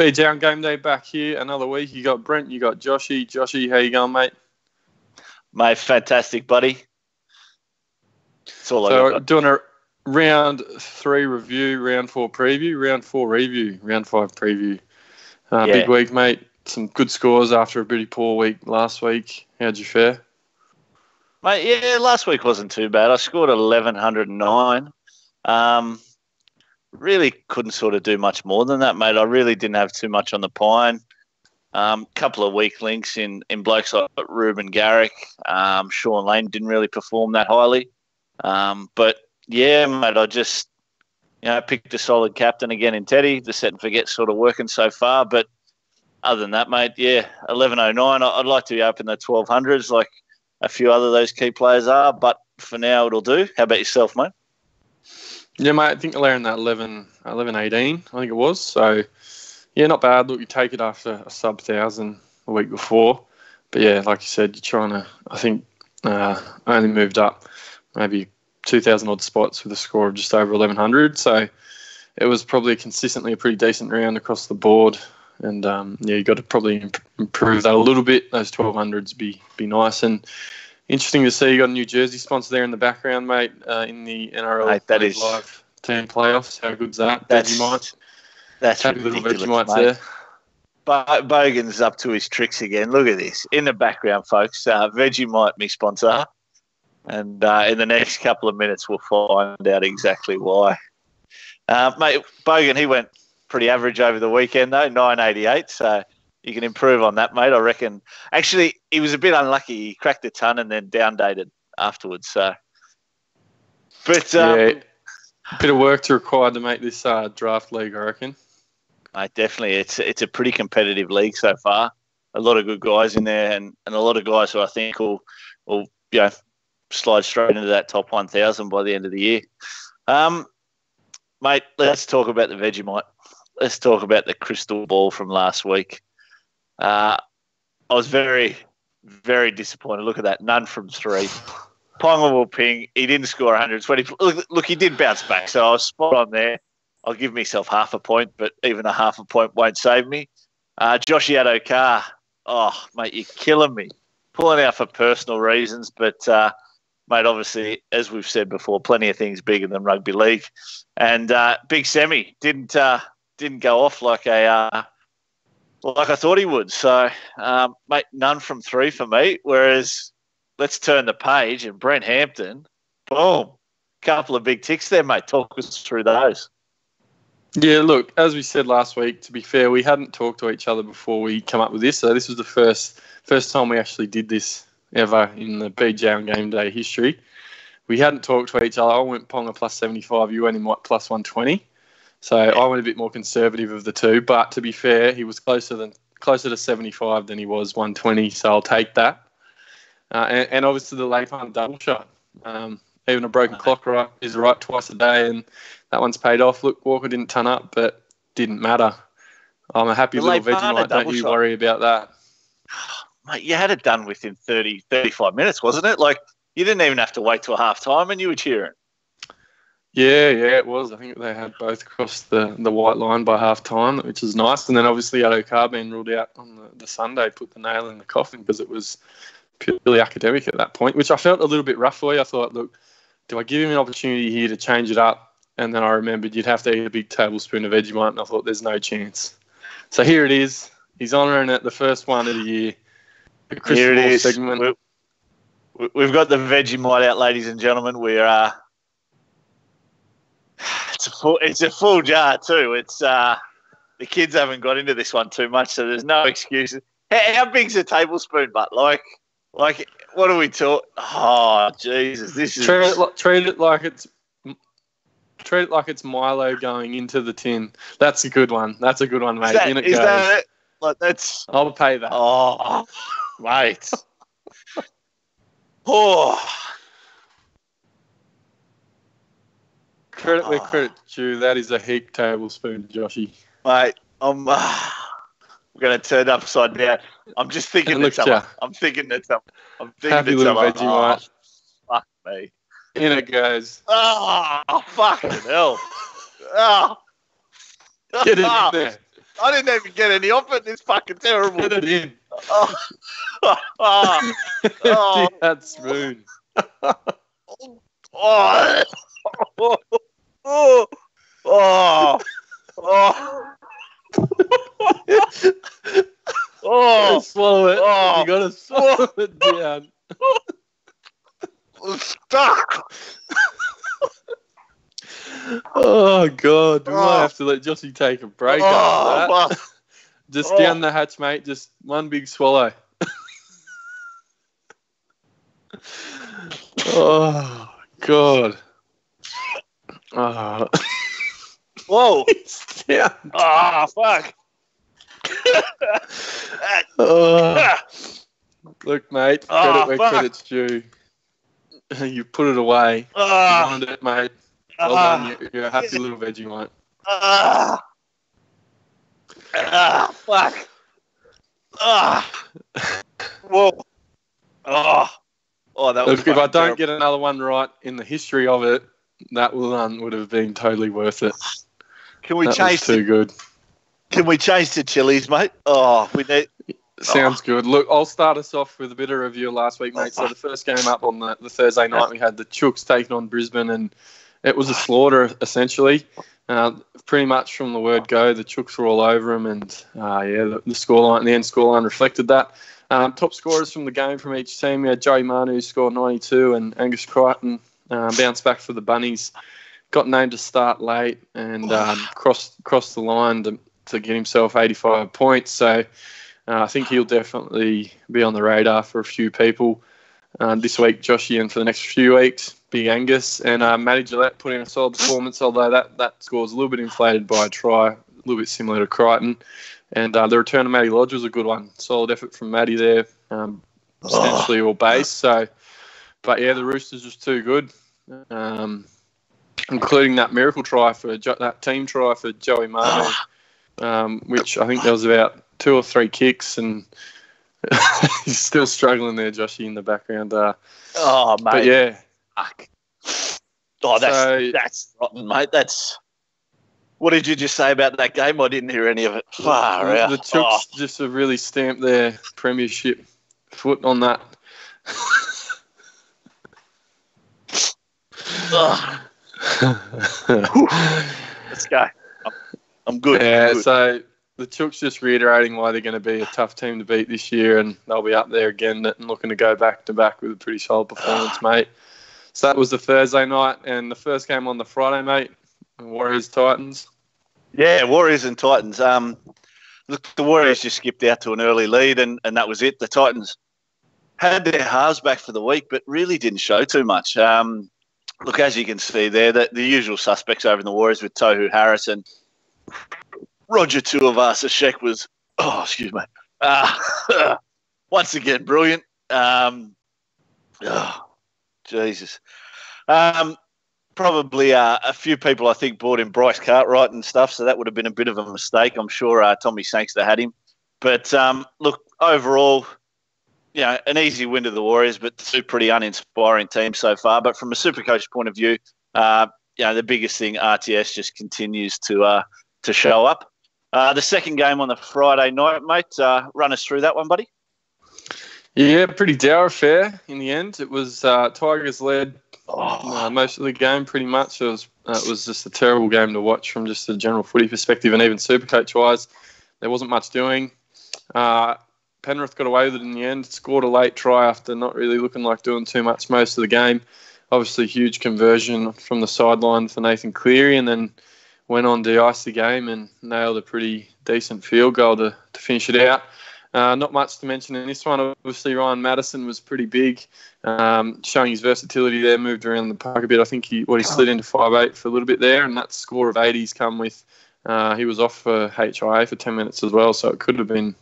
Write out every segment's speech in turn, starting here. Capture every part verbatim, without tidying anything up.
B Town Game Day back here another week. You got Brent, you got Joshy. Joshy, how you going, mate? Mate, fantastic, buddy. It's all so I got. Doing a round three review, round four preview, round four review, round five preview. Uh, yeah. Big week, mate. Some good scores after a pretty poor week last week. How'd you fare? Mate, yeah, last week wasn't too bad. I scored eleven oh nine. Um... Really couldn't sort of do much more than that, mate. I really didn't have too much on the pine. Um, couple of weak links in, in blokes like Reuben Garrick. Um, Sean Lane didn't really perform that highly. Um, but, yeah, mate, I just, you know, picked a solid captain again in Teddy. The set and forget's sort of working so far. But other than that, mate, yeah, eleven oh nine. I'd like to be up in the twelve hundreds like a few other of those key players are. But for now, it'll do. How about yourself, mate? Yeah, mate, I think they're in that eleven eighteen, I think it was. So, yeah, not bad. Look, you take it after a sub-thousand the week before. But, yeah, like you said, you're trying to, I think, uh, only moved up maybe two thousand odd spots with a score of just over eleven hundred. So it was probably consistently a pretty decent round across the board. And, um, yeah, you've got to probably imp- improve that a little bit. Those twelve hundreds be be nice. And interesting to see you got a new jersey sponsor there in the background, mate, uh, in the N R L mate, that is, live team playoffs. How good's that? That's Vegemite. That's Happy ridiculous, little Vegemite there. But Bogan's up to his tricks again. Look at this. In the background, folks, uh, Vegemite, me sponsor. And uh, in the next couple of minutes, we'll find out exactly why. Uh, mate, Bogan, he went pretty average over the weekend, though, nine eighty-eight, so... You can improve on that, mate, I reckon. Actually, he was a bit unlucky. He cracked a ton and then downdated afterwards. So, but um, yeah, a bit of work to require to make this uh, draft league, I reckon. Mate, definitely. It's it's a pretty competitive league so far. A lot of good guys in there and, and a lot of guys who I think will, will you know, slide straight into that top one thousand by the end of the year. Um, mate, let's talk about the Vegemite. Let's talk about the crystal ball from last week. Uh, I was very, very disappointed. Look at that. None from three. Ponga will ping. He didn't score one hundred twenty. Look, look, he did bounce back, so I was spot on there. I'll give myself half a point, but even a half a point won't save me. Uh, Joshy had O'Carr. Oh, mate, you're killing me. Pulling out for personal reasons, but, uh, mate, obviously, as we've said before, plenty of things bigger than rugby league. And uh, Big Semi didn't, uh, didn't go off like a... Uh, Like I thought he would. So, um, mate, none from three for me. Whereas, let's turn the page and Brent Hampton, boom, couple of big ticks there, mate. Talk us through those. Yeah, look, as we said last week, to be fair, we hadn't talked to each other before we come up with this. So this was the first first time we actually did this ever in the B J Game Day history. We hadn't talked to each other. I went Ponga plus seventy-five. You went in what, plus one twenty. So I went a bit more conservative of the two, but to be fair, he was closer than closer to seventy-five than he was one twenty, so I'll take that. Uh, and, and obviously the late punt double shot. Um, even a broken clock right is right twice a day, and that one's paid off. Look, Walker didn't turn up, but didn't matter. I'm a happy the little Vegemite, don't you shot. Worry about that. Mate, you had it done within thirty, thirty-five minutes, wasn't it? Like, you didn't even have to wait till half-time, and you were cheering. Yeah, yeah, it was. I think they had both crossed the, the white line by half-time, which is nice. And then obviously Addo being ruled out on the, the Sunday, put the nail in the coffin because it was purely academic at that point, which I felt a little bit rough for you. I thought, look, do I give him an opportunity here to change it up? And then I remembered you'd have to eat a big tablespoon of Vegemite, and I thought there's no chance. So here it is. He's honouring it, the first one of the year. The crystal ball segment. We've got the Vegemite out, ladies and gentlemen. We are... It's a, full, it's a full jar too. It's uh, the kids haven't got into this one too much, so there's no excuses. How, how big's a tablespoon? But like, like, what are we talking? Oh Jesus, this is treat it, like, treat it like it's treat it like it's Milo going into the tin. That's a good one. That's a good one, mate. Is that, In it is goes. That it? Like that's. I'll pay that. Oh, mate. Oh. Credit where credit's due. That is a heap tablespoon, Joshy. Mate, I'm, uh, I'm going to turn upside down. I'm just thinking that someone. I'm thinking that someone. I'm thinking Happy that someone. Vegemite. Oh, fuck me. In it goes. Oh, fucking hell. Oh. Get it in there. I didn't even get any off it. It's fucking terrible. Put it in. Oh, oh, oh. That's rude. Oh. Oh. Oh. Oh. Oh. Oh. Oh. Swallow it. Oh. You gotta swallow oh. it down. I'm stuck. Oh, God. We oh. might have to let Jossie take a break oh, after that. Just oh. down the hatch, mate. Just one big swallow. Oh, God. Oh. Whoa. It's down. Ah, oh, fuck. Oh. Look, mate. Credit oh, where fuck. credit's due. You put it away. Oh. You wanted it, mate. Well done, you're, you're a happy little veggie, mate. Ah, uh, uh, fuck. Ah, uh. Whoa. Oh, oh, that was. If, if I don't terrible. get another one right in the history of it, that one would have been totally worth it. Can we that change? Was too the, good. Can we change to chilies, mate? Oh, we need. Sounds oh. good. Look, I'll start us off with a bit of review last week, mate. So the first game up on the, the Thursday night, we had the Chooks taking on Brisbane and. It was a slaughter, essentially. Uh, pretty much from the word go, the Chooks were all over them, and uh, yeah, the, the scoreline, the end scoreline reflected that. Um, top scorers from the game from each team, we had Joey Manu score ninety-two, and Angus Crichton uh, bounced back for the Bunnies. Got named to start late and um, crossed crossed the line to, to get himself eighty-five points. So uh, I think he'll definitely be on the radar for a few people uh, this week, Joshy, and for the next few weeks. Big Angus and uh, Matty Gillette put in a solid performance, although that, that score was a little bit inflated by a try, a little bit similar to Crichton. And uh, the return of Matty Lodge was a good one. Solid effort from Matty there, um, essentially all base. So, but yeah, the Roosters was too good, um, including that miracle try for jo- that team try for Joey Manu, um, which I think there was about two or three kicks and. He's still struggling there, Joshy, in the background. Uh, oh, mate. But yeah. Fuck. Oh, that's so, that's rotten, mate. That's what did you just say about that game? I didn't hear any of it. Far the, out. The Chooks oh. just have really stamped their premiership foot on that. Oh. Let's go. I'm, I'm good. Yeah. I'm good. So the Chooks just reiterating why they're going to be a tough team to beat this year, and they'll be up there again and looking to go back to back with a pretty solid performance, mate. So that was the Thursday night, and the first game on the Friday, mate, Warriors-Titans. Yeah, Warriors and Titans. Um, look, the Warriors just skipped out to an early lead, and, and that was it. The Titans had their halves back for the week, but really didn't show too much. Um, look, as you can see there, the, the usual suspects over in the Warriors with Tohu Harris and Roger Tuivasa-Sheck was, oh, excuse me, uh, once again, brilliant. Um, oh. Jesus. Um, probably uh, a few people, I think, bought in Bryce Cartwright and stuff, so that would have been a bit of a mistake. I'm sure uh, Tommy Sangster had him. But, um, look, overall, you know, an easy win to the Warriors, but two pretty uninspiring teams so far. But from a Supercoach point of view, uh, you know, the biggest thing, R T S just continues to uh, to show up. Uh, the second game on the Friday night, mate, uh, run us through that one, buddy. Yeah, pretty dour affair in the end. It was uh, Tigers led uh, most of the game pretty much. It was uh, it was just a terrible game to watch from just a general footy perspective and even Supercoach-wise. There wasn't much doing. Uh, Penrith got away with it in the end, scored a late try after not really looking like doing too much most of the game. Obviously, huge conversion from the sideline for Nathan Cleary and then went on to ice the game and nailed a pretty decent field goal to, to finish it out. Uh, not much to mention in this one. Obviously, Ryan Madison was pretty big, um, showing his versatility there, moved around the park a bit. I think he what he slid into five eight for a little bit there, and that score of eighty's come with uh, he was off for H I A for ten minutes as well, so it could have been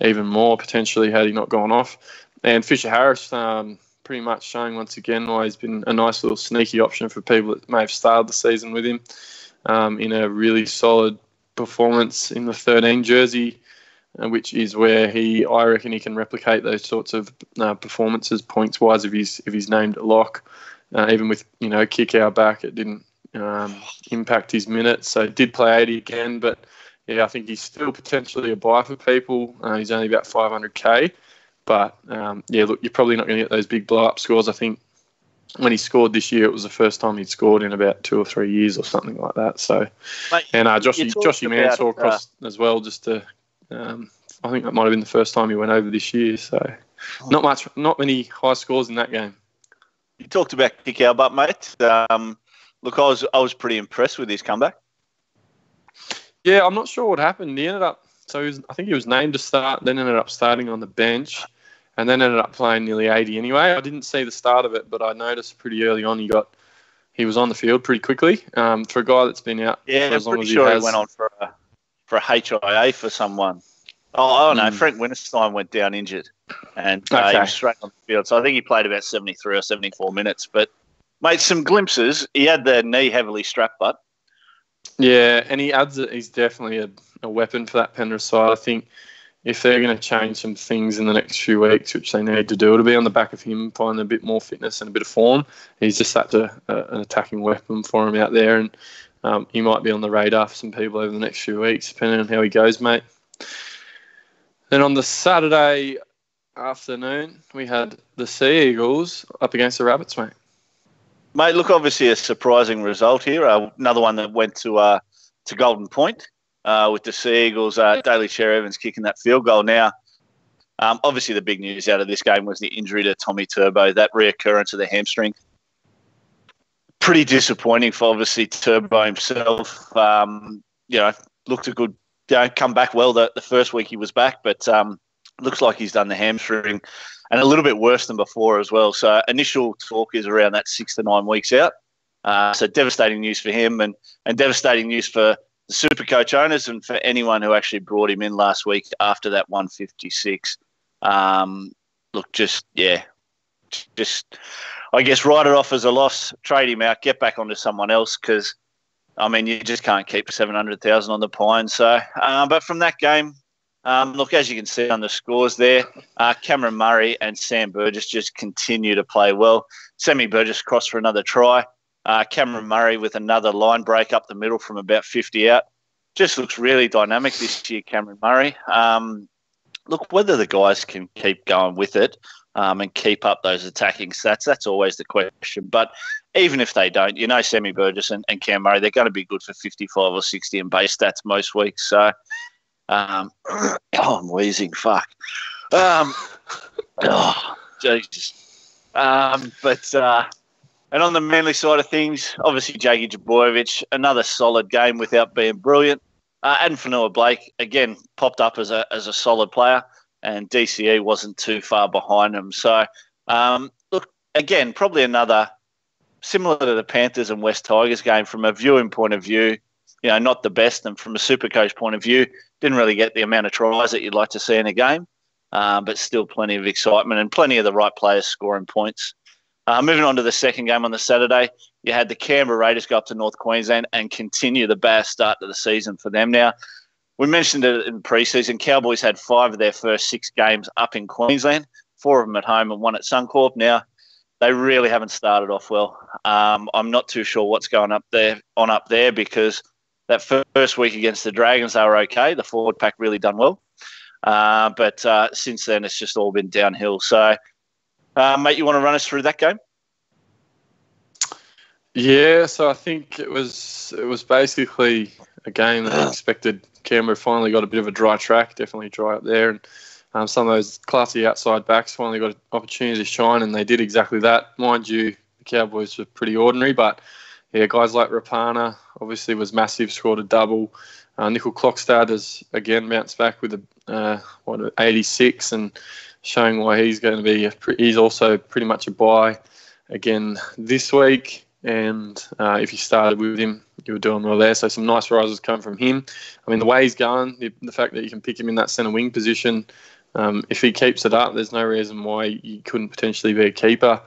even more potentially had he not gone off. And Fisher Harris um, pretty much showing once again why he's been a nice little sneaky option for people that may have started the season with him um, in a really solid performance in the thirteen jersey, which is where he, I reckon, he can replicate those sorts of uh, performances points-wise if he's if he's named a lock. Uh, even with you know kick out back, it didn't um, impact his minutes. So did play eighty again, but yeah, I think he's still potentially a buy for people. Uh, he's only about five hundred K. But, um, yeah, look, you're probably not going to get those big blow-up scores. I think when he scored this year, it was the first time he'd scored in about two or three years or something like that. So, Mate, and uh, Joshy, Joshy Mansour uh, crossed as well just to um, – I think that might have been the first time he went over this year. So not much, not many high scores in that game. You talked about Nick Albert, mate. Um, look, I was I was pretty impressed with his comeback. Yeah, I'm not sure what happened. He ended up, so he was, I think he was named to start, then ended up starting on the bench, and then ended up playing nearly eighty anyway. I didn't see the start of it, but I noticed pretty early on he got he was on the field pretty quickly um, for a guy that's been out yeah, for as long as he sure has. Yeah, I'm pretty sure he went on for a, for a H I A for someone. Oh, oh no, mm. Frank Winterstein went down injured and uh, okay. he was straight on the field. So I think he played about seventy-three or seventy-four minutes. But, mate, some glimpses. He had the knee heavily strapped, but. Yeah, and he adds that he's definitely a, a weapon for that Penrith side. I think if they're going to change some things in the next few weeks, which they need to do, it'll be on the back of him finding a bit more fitness and a bit of form. He's just such a, a, an attacking weapon for him out there. And um, he might be on the radar for some people over the next few weeks, depending on how he goes, mate. Then on the Saturday afternoon, we had the Sea Eagles up against the Rabbits, mate. Mate, look, obviously a surprising result here. Uh, another one that went to uh, to Golden Point uh, with the Sea Eagles. Uh, Daly Cherry-Evans kicking that field goal now. Um, obviously, the big news out of this game was the injury to Tommy Turbo, that reoccurrence of the hamstring. Pretty disappointing for, obviously, Turbo himself. Um, you know, looked a good Yeah, come back well the, the first week he was back, but um, looks like he's done the hamstring and a little bit worse than before as well. So initial talk is around that six to nine weeks out. Uh, so devastating news for him and, and devastating news for the Supercoach owners and for anyone who actually brought him in last week after that one fifty-six. Um, look, just, yeah, just I guess write it off as a loss, trade him out, get back onto someone else because I mean, you just can't keep seven hundred thousand dollars on the pine. So, uh, but from that game, um, look, as you can see on the scores there, uh, Cameron Murray and Sam Burgess just continue to play well. Sammy Burgess crossed for another try. Uh, Cameron Murray with another line break up the middle from about fifty out. Just looks really dynamic this year, Cameron Murray. Um, look, whether the guys can keep going with it um, and keep up those attacking stats, that's always the question. But even if they don't, you know, Sammy Burgess and, and Cam Murray, they're going to be good for fifty-five or sixty in base stats most weeks. So, um, oh, I'm wheezing, fuck. Um, oh, Jesus. Um, but, uh, and on the Manly side of things, obviously, Jakey Jabojevic, another solid game without being brilliant. Uh, and Fanua Blake, again, popped up as a, as a solid player, and D C E wasn't too far behind him. So, um, look, again, probably another. Similar to the Panthers and West Tigers game, from a viewing point of view, you know, not the best. And from a Supercoach point of view, didn't really get the amount of tries that you'd like to see in a game, uh, but still plenty of excitement and plenty of the right players scoring points. Uh, moving on to the second game on the Saturday, you had the Canberra Raiders go up to North Queensland and continue the bad start to the season for them now. We mentioned it in pre-season. Cowboys had five of their first six games up in Queensland, four of them at home and one at Suncorp now. They really haven't started off well. Um, I'm not too sure what's going up there on up there because that first week against the Dragons, they were okay. The forward pack really done well. Uh, but uh, since then, it's just all been downhill. So, uh, mate, you want to run us through that game? Yeah, so I think it was it was basically a game that I expected. Canberra finally got a bit of a dry track, definitely dry up there. And Um, some of those classy outside backs finally got an opportunity to shine, and they did exactly that. Mind you, the Cowboys were pretty ordinary, but yeah, guys like Rapana obviously was massive, scored a double. Uh, Nicoll-Klokstad has again bounced back with a uh, what eighty-six, and showing why he's going to be. A, he's also pretty much a buy again this week. And uh, if you started with him, you were doing well there. So some nice rises come from him. I mean, the way he's going, the, the fact that you can pick him in that centre wing position. Um, if he keeps it up, there's no reason why you couldn't potentially be a keeper.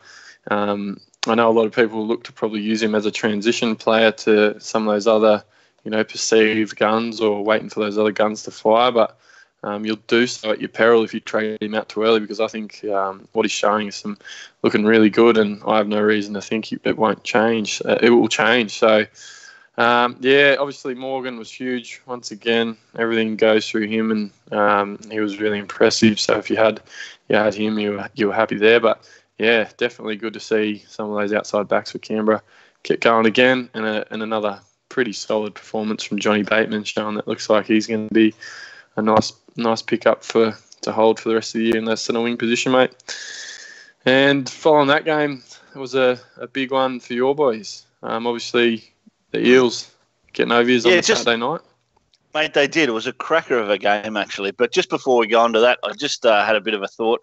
Um, I know a lot of people look to probably use him as a transition player to some of those other, you know, perceived guns or waiting for those other guns to fire. But um, you'll do so at your peril if you trade him out too early because I think um, what he's showing is some looking really good and I have no reason to think it won't change. Uh, it will change. So Um, yeah, obviously Morgan was huge. Once again, everything goes through him, and um, he was really impressive. So if you had you had him, you were, you were happy there. But yeah, definitely good to see some of those outside backs for Canberra get going again, and, a, and another pretty solid performance from Johnny Bateman, showing that looks like he's going to be a nice nice pickup for to hold for the rest of the year in that centre wing position, mate. And following that game, it was a, a big one for your boys. Um, obviously, the Eels getting overs yeah, on the just, Saturday night. Mate, they did. It was a cracker of a game, actually. But just before we go on to that, I just uh, had a bit of a thought.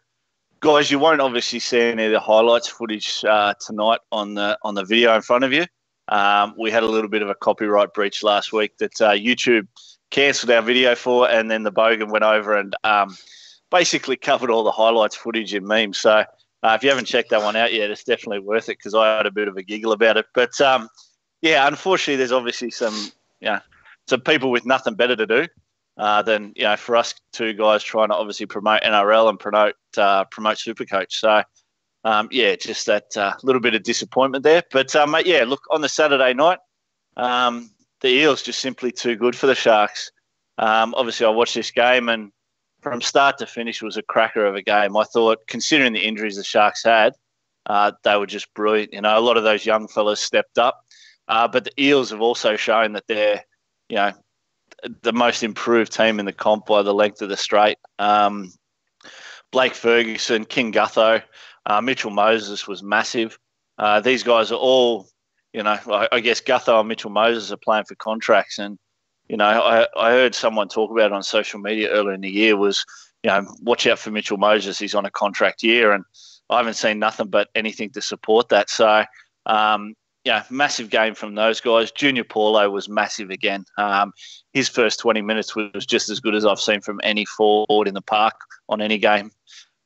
Guys, you won't obviously see any of the highlights footage uh, tonight on the on the video in front of you. Um, we had a little bit of a copyright breach last week that uh, YouTube cancelled our video for, and then the Bogan went over and um, basically covered all the highlights footage in memes. So uh, if you haven't checked that one out yet, it's definitely worth it, because I had a bit of a giggle about it. But um, yeah, unfortunately, there's obviously some you know, some people with nothing better to do uh, than you know for us two guys trying to obviously promote N R L and promote uh, promote Supercoach. So. Um, yeah, just that uh, little bit of disappointment there. But, um, mate, yeah, look, on the Saturday night, um, the Eels just simply too good for the Sharks. Um, obviously, I watched this game, and from start to finish, it was a cracker of a game. I thought, considering the injuries the Sharks had, uh, they were just brilliant. You know, a lot of those young fellas stepped up. Uh, but the Eels have also shown that they're, you know, the most improved team in the comp by the length of the straight. Um, Blake Ferguson, King Gutho. Uh, Mitchell Moses was massive. Uh, these guys are all, you know, I, I guess Gutho and Mitchell Moses are playing for contracts. And, you know, I, I heard someone talk about it on social media earlier in the year was, you know, watch out for Mitchell Moses. He's on a contract year. And I haven't seen nothing but anything to support that. So, um, yeah, massive game from those guys. Junior Paulo was massive again. Um, his first twenty minutes was just as good as I've seen from any forward in the park on any game.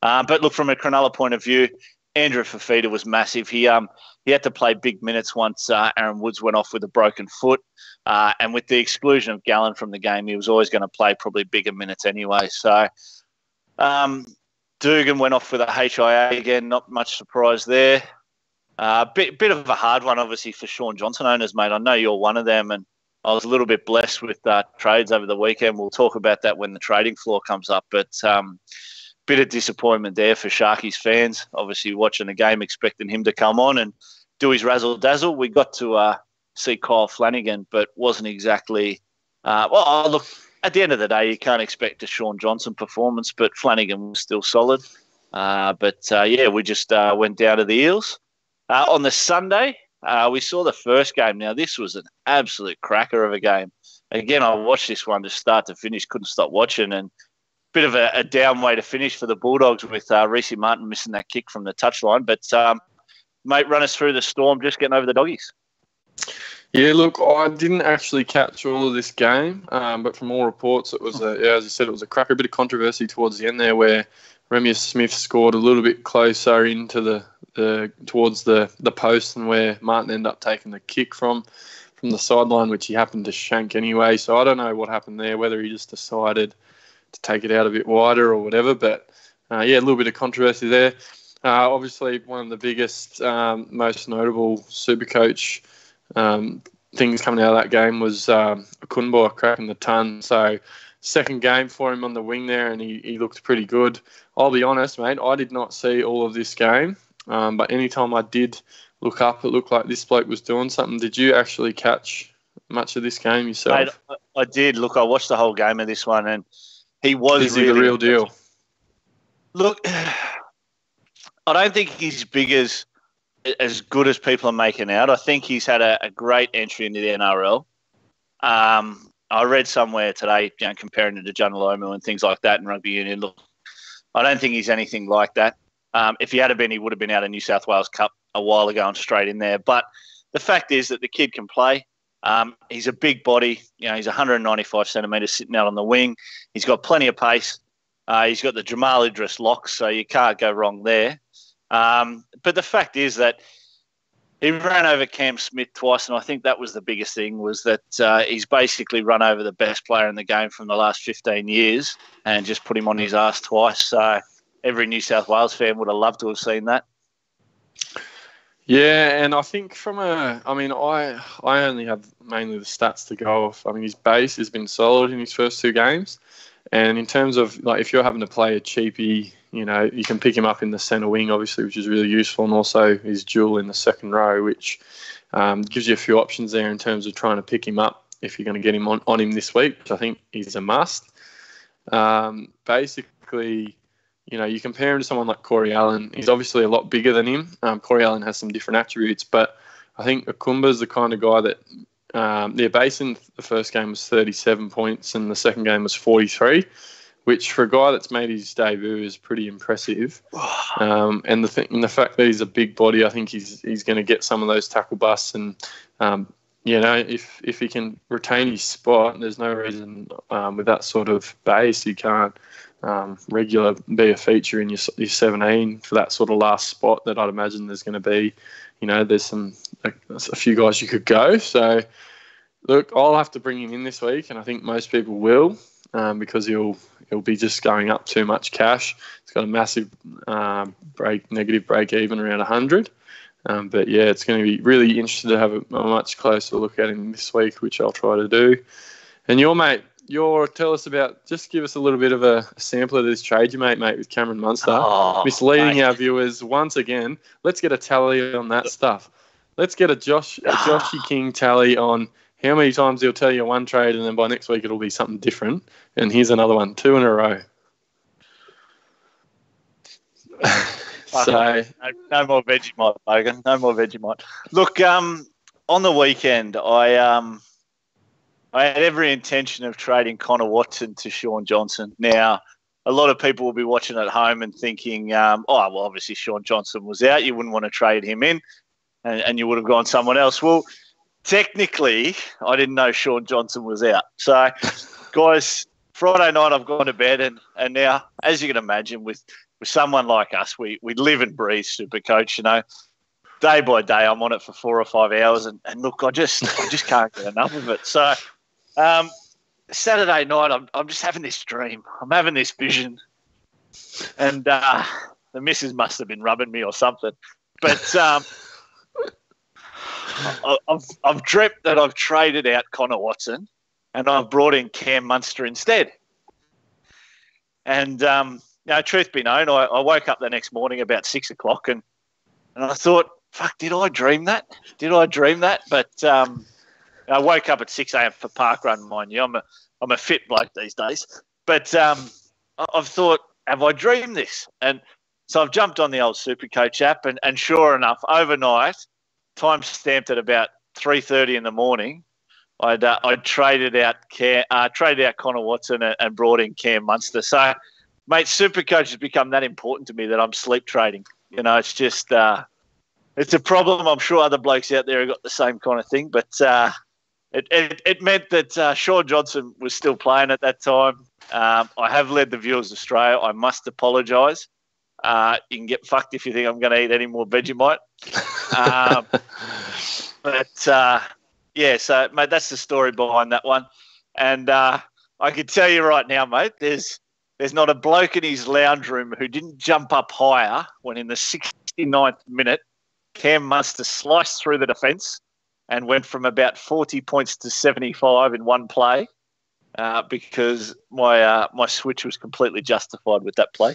Uh, but look, from a Cronulla point of view, Andrew Fifita was massive. He um he had to play big minutes once uh, Aaron Woods went off with a broken foot, uh, and with the exclusion of Gallen from the game, he was always going to play probably bigger minutes anyway. So um, Dugan went off with a H I A again. Not much surprise there. A uh, bit bit of a hard one, obviously, for Sean Johnson owners, mate. I know you're one of them, and I was a little bit blessed with uh, trades over the weekend. We'll talk about that when the trading floor comes up, but. Um, Bit of disappointment there for Sharkies fans. Obviously, watching the game, expecting him to come on and do his razzle-dazzle. We got to uh, see Kyle Flanagan, but wasn't exactly... Uh, well, oh, look, at the end of the day, you can't expect a Sean Johnson performance, but Flanagan was still solid. Uh, but, uh, yeah, we just uh, went down to the Eels. Uh, on the Sunday, uh, we saw the first game. Now, this was an absolute cracker of a game. Again, I watched this one to start to finish, couldn't stop watching, and bit of a, a down way to finish for the Bulldogs with uh, Reece Martin missing that kick from the touchline. But, um, mate, run us through the storm just getting over the Doggies. Yeah, look, I didn't actually catch all of this game, um, but from all reports, it was, a, yeah, as you said, it was a cracker. A bit of controversy towards the end there where Remius Smith scored a little bit closer into the, the towards the, the post and where Martin ended up taking the kick from from the sideline, which he happened to shank anyway. So I don't know what happened there, whether he just decided to take it out a bit wider or whatever. But, uh, yeah, a little bit of controversy there. Uh, obviously, one of the biggest, um, most notable Supercoach um, things coming out of that game was um, Okunbo cracking the ton. So, second game for him on the wing there, and he, he looked pretty good. I'll be honest, mate, I did not see all of this game. Um, but any time I did look up, it looked like this bloke was doing something. Did you actually catch much of this game yourself? Mate, I, I did. Look, I watched the whole game of this one, and he was Is he really the real deal? Look, I don't think he's big as as good as people are making out. I think he's had a, a great entry into the N R L. Um, I read somewhere today, you know, comparing it to John Lomu and things like that in rugby union. Look, I don't think he's anything like that. Um, if he had been, he would have been out of New South Wales Cup a while ago and straight in there. But the fact is that the kid can play. Um, he's a big body. You know, he's one ninety-five centimetres sitting out on the wing. He's got plenty of pace. Uh, he's got the Jamal Idris locks, so you can't go wrong there. Um, but the fact is that he ran over Cam Smith twice, and I think that was the biggest thing, was that uh, he's basically run over the best player in the game from the last fifteen years and just put him on his ass twice. So every New South Wales fan would have loved to have seen that. Yeah, and I think from a, I mean, I I only have mainly the stats to go off. I mean, his base has been solid in his first two games, and in terms of like if you're having to play a cheapie, you know, you can pick him up in the centre wing, obviously, which is really useful, and also his dual in the second row, which um, gives you a few options there in terms of trying to pick him up if you're going to get him on, on him this week, which I think is a must. Um, basically, you know, you compare him to someone like Corey Allen. He's obviously a lot bigger than him. Um, Corey Allen has some different attributes, but I think Akumba's the kind of guy that um, their base in the first game was thirty-seven points and the second game was forty-three, which for a guy that's made his debut is pretty impressive. Um, and the th- and the fact that he's a big body, I think he's he's going to get some of those tackle busts. And, um, you know, if, if he can retain his spot, there's no reason um, with that sort of base he can't Um, regular be a feature in your, your seventeen for that sort of last spot that I'd imagine there's going to be. You know, there's some a, a few guys you could go. So, look, I'll have to bring him in this week, and I think most people will um, because he'll he'll be just going up too much cash. It's got a massive uh, break negative break even around one hundred. Um, but, yeah, it's going to be really interesting to have a, a much closer look at him this week, which I'll try to do. And your mate, Your, tell us about, just give us a little bit of a sample of this trade you made, mate, with Cameron Munster. Oh, misleading mate. Our viewers once again. Let's get a tally on that stuff. Let's get a Josh, a Joshy King tally on how many times he'll tell you one trade, and then by next week it'll be something different. And here's another one, two in a row. so no, no more Vegemite, Logan. No more Vegemite. Look, um, on the weekend, I um. I had every intention of trading Connor Watson to Sean Johnson. Now, a lot of people will be watching at home and thinking, um, oh, well, obviously Sean Johnson was out. You wouldn't want to trade him in, and, and you would have gone someone else. Well, technically, I didn't know Sean Johnson was out. So, guys, Friday night I've gone to bed, and, and now, as you can imagine, with, with someone like us, we, we live and breathe Supercoach, you know. Day by day, I'm on it for four or five hours, and, and look, I just I just can't get enough of it. So... Um, Saturday night, I'm I'm just having this dream. I'm having this vision, and uh, the missus must have been rubbing me or something. But um, I, I've I've dreamt that I've traded out Connor Watson, and I've brought in Cam Munster instead. And um, you know, truth be known, I, I woke up the next morning about six o'clock, and and I thought, fuck, did I dream that? Did I dream that? But um. I woke up at six a.m. for park run, mind you. I'm a, I'm a fit bloke these days. But um, I've thought, have I dreamed this? And so I've jumped on the old Supercoach app, and, and sure enough, overnight, time stamped at about three thirty in the morning, I'd uh, I traded out Cam, uh, traded out Connor Watson and, and brought in Cam Munster. So, mate, Supercoach has become that important to me that I'm sleep trading. You know, it's just uh, it's a problem. I'm sure other blokes out there have got the same kind of thing, but uh, It, it it meant that uh, Sean Johnson was still playing at that time. Um, I have led the viewers astray. I must apologise. Uh, you can get fucked if you think I'm going to eat any more Vegemite. Um, but, uh, yeah, so, mate, that's the story behind that one. And uh, I can tell you right now, mate, there's there's not a bloke in his lounge room who didn't jump up higher when in the sixty-ninth minute, Cam Munster sliced through the defence and went from about forty points to seventy-five in one play uh, because my uh, my switch was completely justified with that play.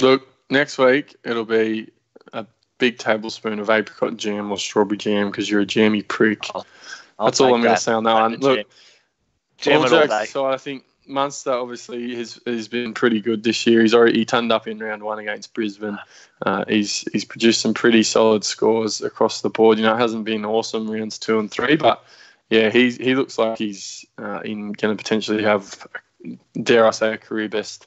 Look, next week it'll be a big tablespoon of apricot jam or strawberry jam because you're a jammy prick. I'll, I'll That's all I'm that. going to say on that one. Look, jam it all day. So I think Munster obviously has has been pretty good this year. He's already he turned up in round one against Brisbane. Uh, he's he's produced some pretty solid scores across the board. You know, it hasn't been awesome rounds two and three, but yeah, he he looks like he's uh, in going to potentially have, dare I say, a career best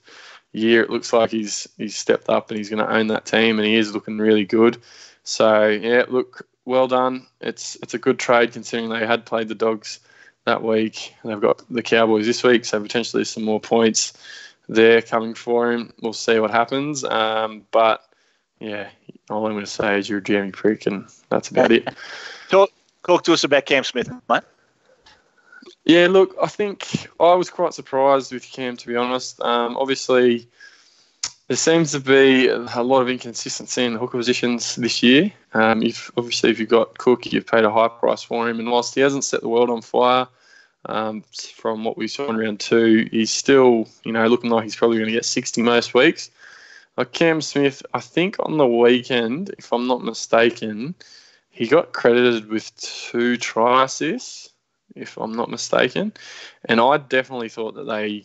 year. It looks like he's he's stepped up and he's going to own that team, and he is looking really good. So yeah, look, well done. It's it's a good trade considering they had played the Dogs that week, and they've got the Cowboys this week, so potentially some more points there coming for him. We'll see what happens. Um, but, yeah, all I'm going to say is you're a jammy prick, and that's about it. Talk, talk to us about Cam Smith, mate. Yeah, look, I think I was quite surprised with Cam, to be honest. Um, obviously, There seems to be a lot of inconsistency in the hooker positions this year. Um, you've, obviously, if you've got Cook, you've paid a high price for him. And whilst he hasn't set the world on fire, um, from what we saw in round two, he's still, you know, looking like he's probably going to get sixty most weeks. Like Cam Smith, I think on the weekend, if I'm not mistaken, he got credited with two try assists, if I'm not mistaken. And I definitely thought that they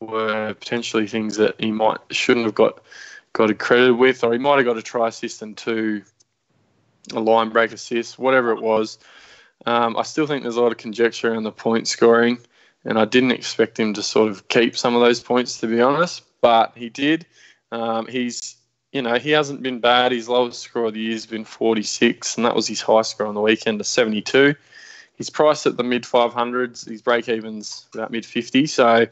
were potentially things that he might shouldn't have got got accredited with, or he might have got a try assist and two a line break assist, whatever it was. Um, I still think there's a lot of conjecture around the point scoring, and I didn't expect him to sort of keep some of those points, to be honest, but he did. Um, he's, you know, he hasn't been bad. His lowest score of the year has been forty-six, and that was his high score on the weekend of seventy-two. He's priced at the mid five hundreds. His break-even's about mid fifty, so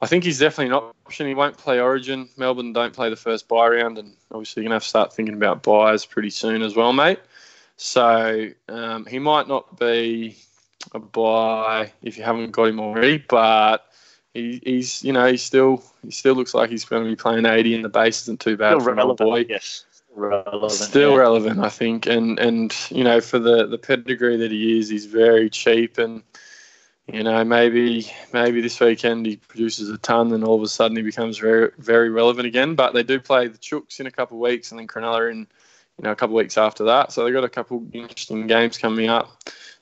I think he's definitely an option. He won't play Origin. Melbourne don't play the first buy round, and obviously you're going to have to start thinking about buys pretty soon as well, mate. So um, he might not be a buy if you haven't got him already, but he, he's, you know, he still he still looks like he's going to be playing eighty, and the base isn't too bad. Still for relevant, boy. Yes. Relevant, still yeah. relevant, I think. And, and you know, for the, the pedigree that he is, he's very cheap, and you know, maybe maybe this weekend he produces a ton and all of a sudden he becomes very, very relevant again. But they do play the Chooks in a couple of weeks and then Cronulla in, you know, a couple of weeks after that. So they've got a couple of interesting games coming up.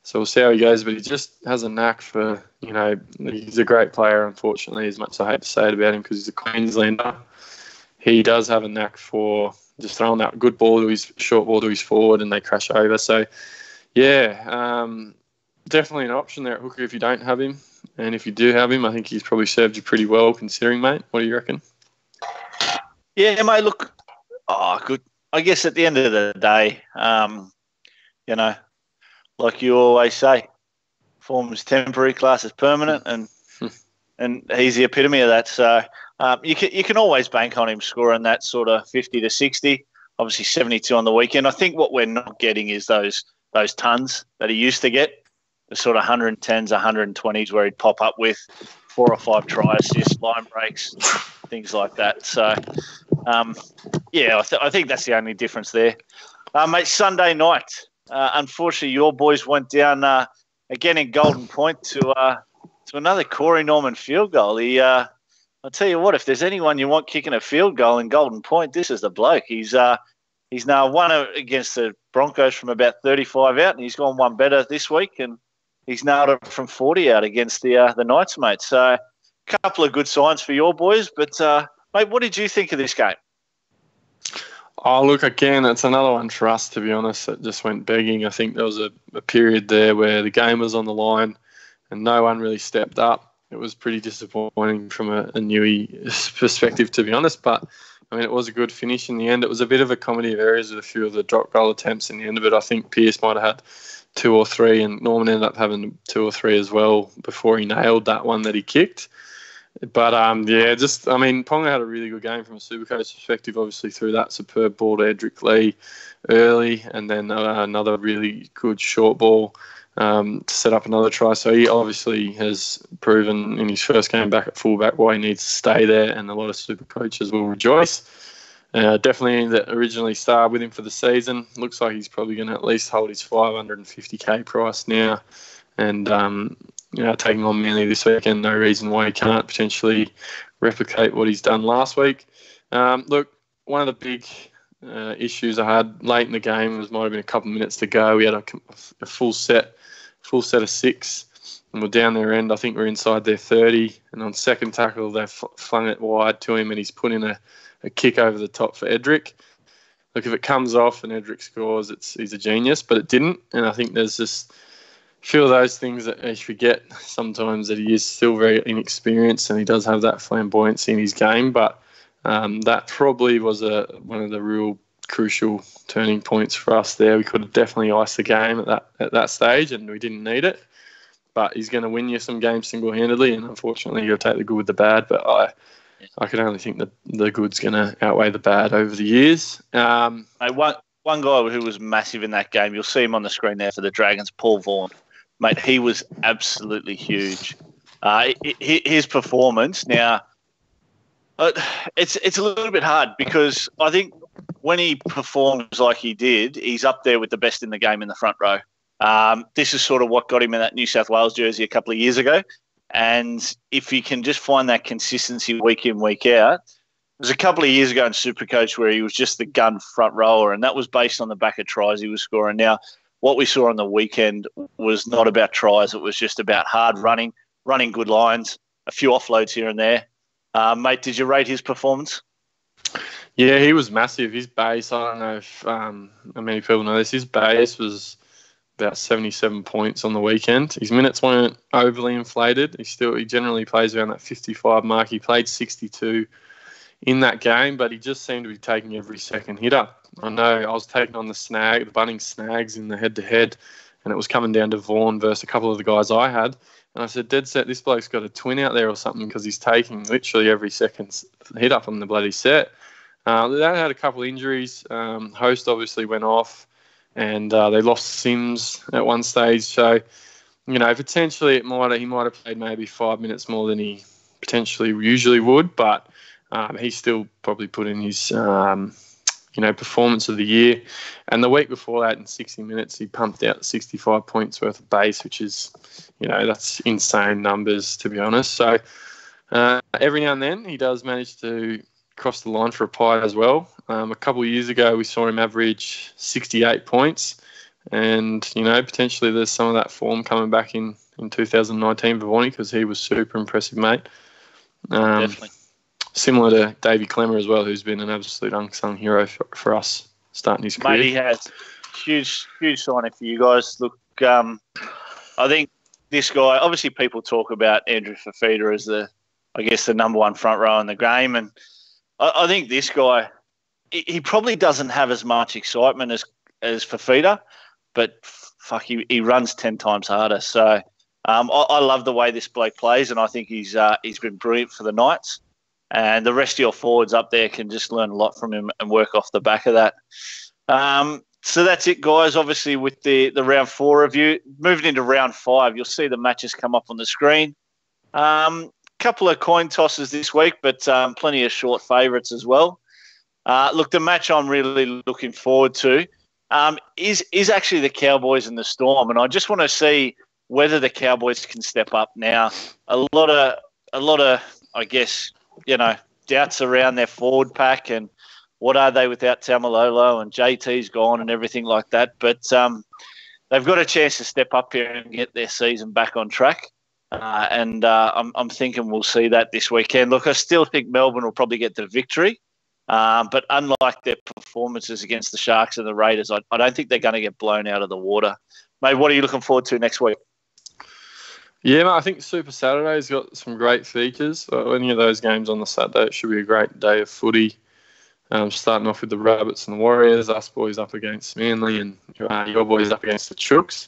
So we'll see how he goes. But he just has a knack for, you know, he's a great player, unfortunately, as much as I hate to say it about him because he's a Queenslander. He does have a knack for just throwing that good ball to his short ball to his forward and they crash over. So, yeah, um... definitely an option there at hooker if you don't have him. And if you do have him, I think he's probably served you pretty well considering, mate. What do you reckon? Yeah, mate, look, oh, good. I guess at the end of the day, um, you know, like you always say, form is temporary, class is permanent, and and he's the epitome of that. So um, you can, you can always bank on him scoring that sort of fifty to sixty, obviously seventy-two on the weekend. I think what we're not getting is those those tons that he used to get. The sort of one tens, one twenties where he'd pop up with four or five try assists, line breaks, things like that. So, um, yeah, I, th- I think that's the only difference there. Uh, mate, Sunday night, uh, unfortunately, your boys went down uh, again in Golden Point to uh, to another Corey Norman field goal. He, uh, I'll tell you what, if there's anyone you want kicking a field goal in Golden Point, this is the bloke. He's uh, he's now won against the Broncos from about thirty-five out, and he's gone one better this week, and he's nailed it from forty out against the uh, the Knights, mate. So a couple of good signs for your boys. But, uh, mate, what did you think of this game? Oh, look, again, it's another one for us, to be honest. It just went begging. I think there was a, a period there where the game was on the line and no one really stepped up. It was pretty disappointing from a, a Nui perspective, to be honest. But, I mean, it was a good finish in the end. It was a bit of a comedy of errors with a few of the drop goal attempts in the end of it. I think Pearce might have had two or three, and Norman ended up having two or three as well before he nailed that one that he kicked. But, um, yeah, just, I mean, Ponga had a really good game from a Supercoach perspective, obviously through that superb ball to Edric Lee early, and then uh, another really good short ball um, to set up another try. So he obviously has proven in his first game back at fullback why he needs to stay there, and a lot of Supercoaches will rejoice. Uh, definitely that originally starred with him for the season. Looks like he's probably going to at least hold his five hundred fifty K price now. And, um, you know, taking on Manly this weekend, no reason why he can't potentially replicate what he's done last week. Um, look, one of the big uh, issues I had late in the game was might have been a couple of minutes to go. We had a, a full set full set of six, and we're down their end. I think we're inside their thirty. And on second tackle, they've flung it wide to him, and he's put in a a kick over the top for Edric. Look, if it comes off and Edric scores, it's he's a genius, but it didn't. And I think there's just a few of those things that you forget sometimes, that he is still very inexperienced and he does have that flamboyancy in his game. But um, that probably was a, one of the real crucial turning points for us there. We could have definitely iced the game at that, at that stage, and we didn't need it. But he's going to win you some games single-handedly, and unfortunately you'll take the good with the bad. But I... I can only think that the good's going to outweigh the bad over the years. Um, mate, one, one guy who was massive in that game, you'll see him on the screen there for the Dragons, Paul Vaughan. Mate, he was absolutely huge. Uh, his performance, now, Uh, it's it's a little bit hard because I think when he performs like he did, he's up there with the best in the game in the front row. Um, this is sort of what got him in that New South Wales jersey a couple of years ago. And if he can just find that consistency week in, week out, it was a couple of years ago in Supercoach where he was just the gun front rower, and that was based on the back of tries he was scoring. Now, what we saw on the weekend was not about tries. It was just about hard running, running good lines, a few offloads here and there. Uh, mate, did you rate his performance? Yeah, he was massive. His base, I don't know if um, how many people know this, his base was about seventy-seven points on the weekend. His minutes weren't overly inflated. He still he generally plays around that fifty-five mark. He played sixty-two in that game, but he just seemed to be taking every second hitter. I know I was taking on the snag, the Bunnings snags in the head-to-head, and it was coming down to Vaughan versus a couple of the guys I had. And I said, dead set, this bloke's got a twin out there or something because he's taking literally every second hit up on the bloody set. Uh, they had a couple of injuries. Um, Host obviously went off and uh, they lost Sims at one stage. So, you know, potentially it might he might have played maybe five minutes more than he potentially usually would, but um, he still probably put in his, um, you know, performance of the year. And the week before that, in sixty minutes, he pumped out sixty-five points worth of base, which is... You know, that's insane numbers, to be honest. So uh, every now and then he does manage to cross the line for a pie as well. Um, a couple of years ago we saw him average sixty-eight points and, you know, potentially there's some of that form coming back in, in two thousand nineteen for Vaughan because he was super impressive, mate. Um, Definitely. Similar to Davey Clemmer as well, who's been an absolute unsung hero for, for us starting his career. Mate, he has. Huge, huge signing for you guys. Look, um, I think this guy, obviously people talk about Andrew Fifita as the, I guess, the number one front row in the game. And I, I think this guy, he, he probably doesn't have as much excitement as, as Fifita, but fuck, he, he runs ten times harder. So um, I, I love the way this bloke plays, and I think he's uh, he's been brilliant for the Knights. And the rest of your forwards up there can just learn a lot from him and work off the back of that. Um So that's it, guys, obviously, with the, the round four review. Moving into round five, you'll see the matches come up on the screen. A um, couple of coin tosses this week, but um, plenty of short favourites as well. Uh, look, the match I'm really looking forward to um, is, is actually the Cowboys and the Storm, and I just want to see whether the Cowboys can step up now. A lot of, a lot of, I guess, you know, doubts around their forward pack and what are they without Tamalolo, and J T's gone and everything like that. But um, they've got a chance to step up here and get their season back on track. Uh, and uh, I'm, I'm thinking we'll see that this weekend. Look, I still think Melbourne will probably get the victory. Um, but unlike their performances against the Sharks and the Raiders, I, I don't think they're going to get blown out of the water. Mate, what are you looking forward to next week? Yeah, mate, I think Super Saturday's got some great features. So any of those games on the Saturday, it should be a great day of footy. Um, starting off with the Rabbits and the Warriors, us boys up against Manly and uh, your boys up against the Chooks.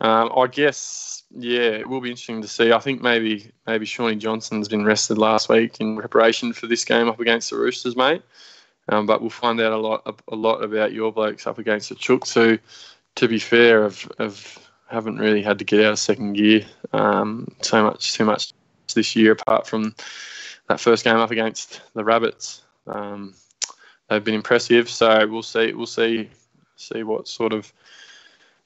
Um, I guess, yeah, it will be interesting to see. I think maybe maybe Shawnee Johnson's been rested last week in preparation for this game up against the Roosters, mate. Um, but we'll find out a lot a, a lot about your blokes up against the Chooks, who, to be fair, have, have, haven't really had to get out of second gear um, so much too much this year, apart from that first game up against the Rabbits. Um, They've been impressive, so we'll see. We'll see, see what sort of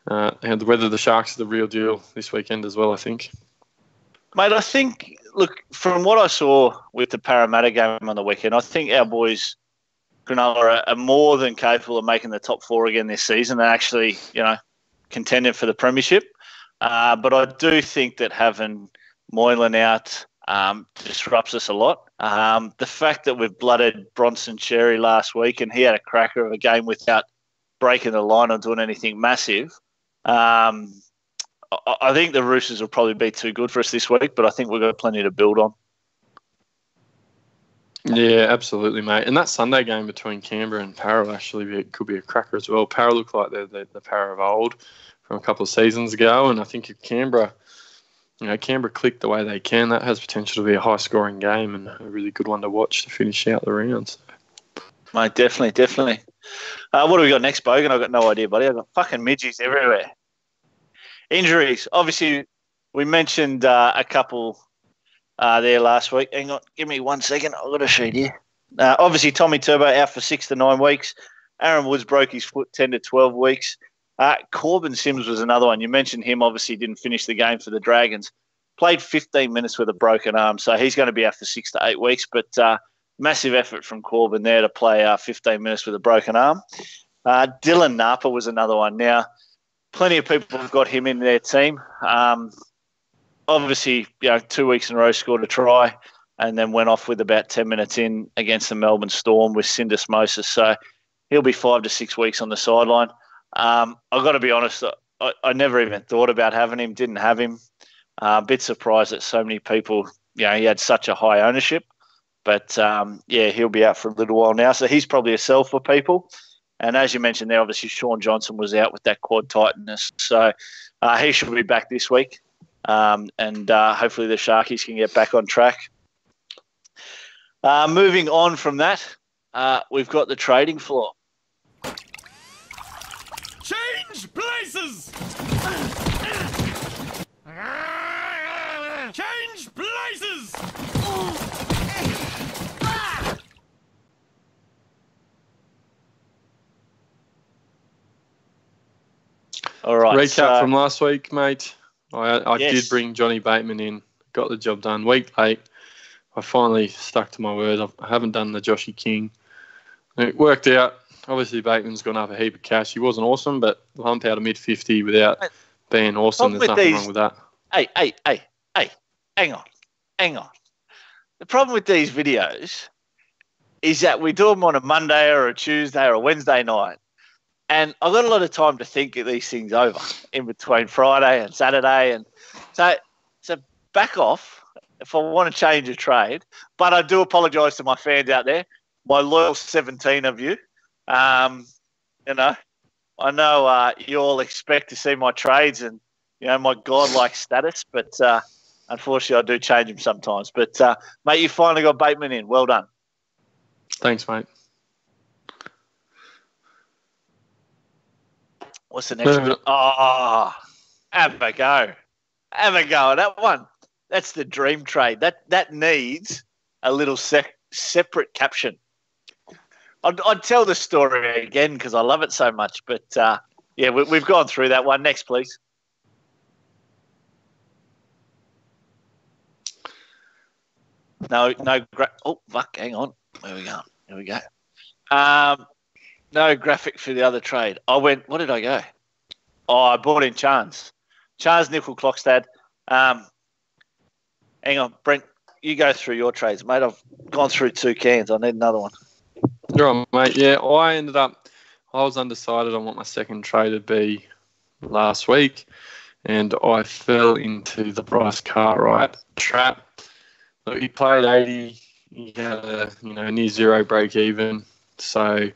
uh, whether the Sharks are the real deal this weekend as well. I think, mate. I think. Look, from what I saw with the Parramatta game on the weekend, I think our boys Cronulla are, are more than capable of making the top four again this season and actually, you know, contending for the premiership. Uh, but I do think that having Moylan out um, disrupts us a lot. Um, the fact that we've blooded Bronson Cherry last week and he had a cracker of a game without breaking the line or doing anything massive, um, I, I think the Roosters will probably be too good for us this week, but I think we've got plenty to build on. Yeah, absolutely, mate. And that Sunday game between Canberra and Parra actually be, could be a cracker as well. Parra look like they're, they're the Parra of old from a couple of seasons ago, and I think if Canberra... You know, Canberra click the way they can. That has potential to be a high-scoring game and a really good one to watch to finish out the round. Mate, definitely, definitely. Uh, what do we got next, Bogan? I've got no idea, buddy. I've got fucking midges everywhere. Injuries. Obviously, we mentioned uh, a couple uh, there last week. Hang on, give me one second. I've got a sheet here. Uh, obviously, Tommy Turbo out for six to nine weeks. Aaron Woods broke his foot ten to twelve weeks. Uh, Corbin Sims was another one. You mentioned him, obviously didn't finish the game for the Dragons. Played fifteen minutes with a broken arm, so he's going to be out for six to eight weeks. But uh, massive effort from Corbin there to play uh, fifteen minutes with a broken arm. Uh, Dylan Napa was another one. Now, plenty of people have got him in their team. Um, obviously, you know, two weeks in a row scored a try and then went off with about ten minutes in against the Melbourne Storm with syndesmosis. So he'll be five to six weeks on the sideline. Um, I've got to be honest, I, I never even thought about having him, didn't have him. Uh, a bit surprised that so many people, you know, he had such a high ownership. But, um, yeah, he'll be out for a little while now. So he's probably a sell for people. And as you mentioned there, obviously Sean Johnson was out with that quad tightness. So uh, he should be back this week. Um, and uh, hopefully the Sharkies can get back on track. Uh, moving on from that, uh, we've got the trading floor. Change places! Change places! All right. Recap so, from last week, mate. I, I yes. did bring Johnny Bateman in. Got the job done. Week eight, I finally stuck to my word. I haven't done the Joshy King. It worked out. Obviously, Bateman's gone up a heap of cash. He wasn't awesome, but lump out of mid fifty without being awesome. There's nothing these, wrong with that. Hey, hey, hey, hey, hang on, hang on. The problem with these videos is that we do them on a Monday or a Tuesday or a Wednesday night. And I've got a lot of time to think these things over in between Friday and Saturday. And so, so back off if I want to change a trade. But I do apologise to my fans out there, my loyal seventeen of you. Um, you know, I know uh, you all expect to see my trades and, you know, my godlike status, but uh, unfortunately I do change them sometimes. But, uh, mate, you finally got Bateman in. Well done. Thanks, mate. What's the next one? Oh, have a go. Have a go at that one. That's the dream trade. That that needs a little sec- separate caption. I'd, I'd tell the story again because I love it so much. But, uh, yeah, we, we've gone through that one. Next, please. No, no. Gra- oh, fuck, hang on. Where we going? Here we go. Um, no graphic for the other trade. I went, what did I go? Oh, I bought in Chance. Chance, Nicoll-Klokstad. Um, hang on, Brent, you go through your trades, mate. I've gone through two cans. I need another one. You're on, mate. Yeah, I ended up, I was undecided on what my second trade would be last week, and I fell into the Bryce Cartwright trap. Look, he played eighty, he had a you know near zero break even, so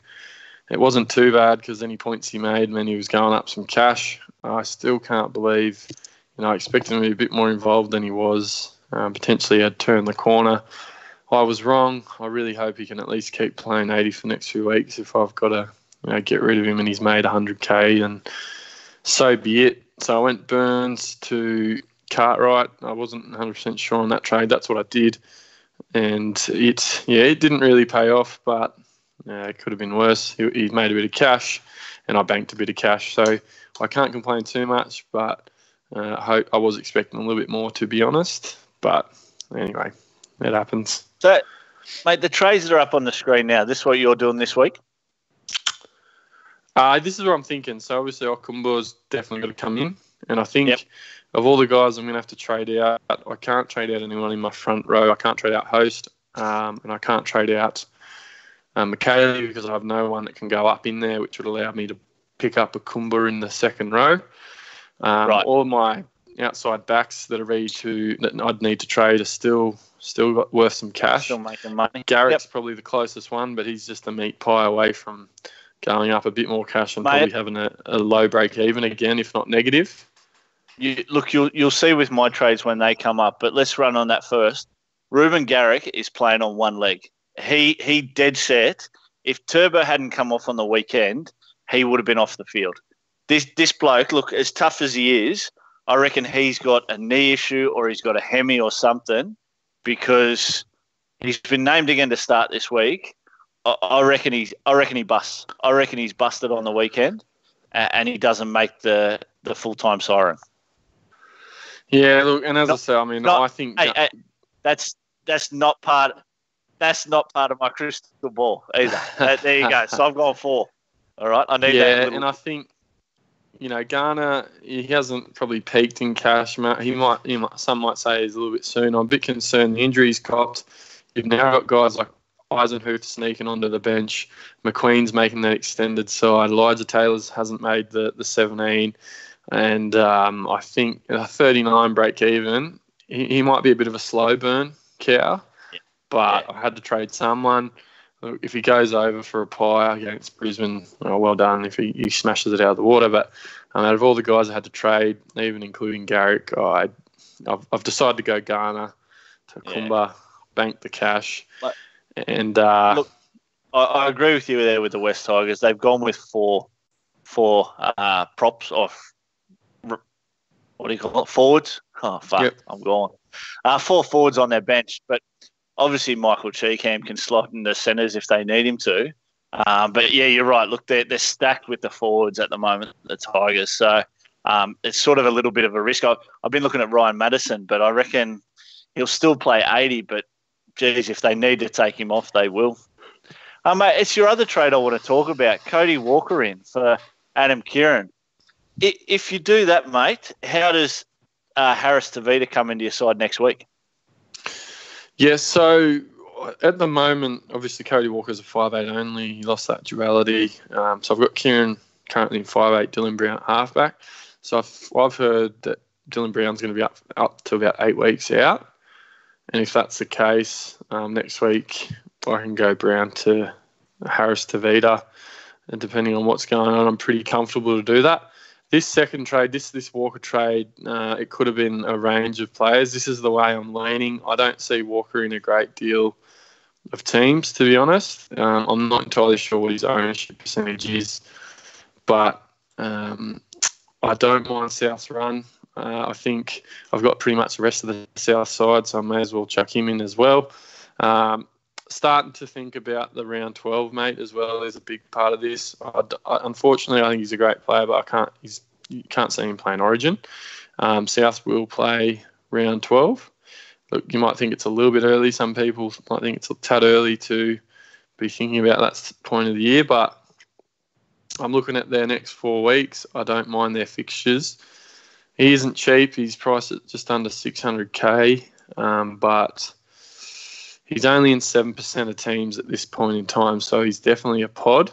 it wasn't too bad because any points he made meant he was going up some cash. I still can't believe, you know, I expected him to be a bit more involved than he was. Um, potentially had turned the corner. I was wrong. I really hope he can at least keep playing eighty for the next few weeks. If I've got to you know, get rid of him and he's made one hundred K, and so be it. So I went Burns to Cartwright. I wasn't one hundred percent sure on that trade. That's what I did. And it, yeah, it didn't really pay off, but uh, it could have been worse. He, he made a bit of cash and I banked a bit of cash. So I can't complain too much, but uh, I, hope, I was expecting a little bit more, to be honest. But anyway, it happens. So, mate, the trades that are up on the screen now, this is what you're doing this week? Uh, this is what I'm thinking. So, obviously, Okumbo's definitely got to come in. And I think yep. of all the guys I'm going to have to trade out, I can't trade out anyone in my front row. I can't trade out Host, um, and I can't trade out um, McKaylee because I have no one that can go up in there, which would allow me to pick up Okumbo in the second row. Um, right. All my outside backs that are ready to that I'd need to trade are still still got worth some cash. Still making money. Garrick's yep. probably the closest one, but he's just a meat pie away from going up a bit more cash and Mate. probably having a, a low break even again, if not negative. You, look, you'll you'll see with my trades when they come up, but let's run on that first. Reuben Garrick is playing on one leg. He he dead set. If Turbo hadn't come off on the weekend, he would have been off the field. This this bloke, look, as tough as he is, I reckon he's got a knee issue or he's got a hemi or something because he's been named again to start this week. I, I reckon he's. I reckon he busts. I reckon he's busted on the weekend, and, and he doesn't make the, the full time siren. Yeah, look, and as not, I say, I mean, not, I think hey, hey, that's that's not part. That's not part of my crystal ball either. There you go. So I've gone four. All right, I need yeah, that. Yeah, little... and I think, you know, Garner, he hasn't probably peaked in cash. He might, he might. Some might say he's a little bit soon. I'm a bit concerned the injuries copped. You've now got guys like Eisenhuth sneaking onto the bench. McQueen's making that extended side. Elijah Taylor's hasn't made the, the seventeen. And um, I think a thirty-nine break even, he, he might be a bit of a slow burn cow. But yeah. I had to trade someone. If he goes over for a pie against Brisbane, oh, well done if he, he smashes it out of the water. But um, out of all the guys I had to trade, even including Garrick, oh, I, I've, I've decided to go Garner, Toowoomba, yeah. bank the cash. But, and uh, look, I, I agree with you there with the West Tigers. They've gone with four, four uh, props off. What do you call it? Forwards? Oh, fuck, yep. I'm gone. Uh, four forwards on their bench, but... Obviously, Michael Cheekham can slot in the centres if they need him to. Um, but, yeah, you're right. Look, they're, they're stacked with the forwards at the moment, the Tigers. So um, it's sort of a little bit of a risk. I've, I've been looking at Ryan Madison, but I reckon he'll still play eighty. But, geez, if they need to take him off, they will. Um, mate, it's your other trade I want to talk about, Cody Walker in for Adam Kieran. If you do that, mate, how does uh, Harris Tevita come into your side next week? Yeah, so at the moment, obviously Cody Walker's a five eight only. He lost that duality. Um, so I've got Kieran currently in five eight, Dylan Brown halfback. So I've, I've heard that Dylan Brown's going to be up up to about eight weeks out. And if that's the case, um, next week I can go Brown to Harris Tevita. And depending on what's going on, I'm pretty comfortable to do that. This second trade, this this Walker trade, uh, it could have been a range of players. This is the way I'm leaning. I don't see Walker in a great deal of teams, to be honest. Um, I'm not entirely sure what his ownership percentage is, but um, I don't mind South's run. Uh, I think I've got pretty much the rest of the South side, so I may as well chuck him in as well. Um, starting to think about the round twelve, mate, as well is a big part of this. I, I, unfortunately, I think he's a great player, but I can't. He's you can't see him playing Origin. Um, South will play round twelve. Look, you might think it's a little bit early. Some people might think it's a tad early to be thinking about that point of the year, but I'm looking at their next four weeks. I don't mind their fixtures. He isn't cheap. He's priced at just under six hundred K, um, but... he's only in seven percent of teams at this point in time, so he's definitely a pod.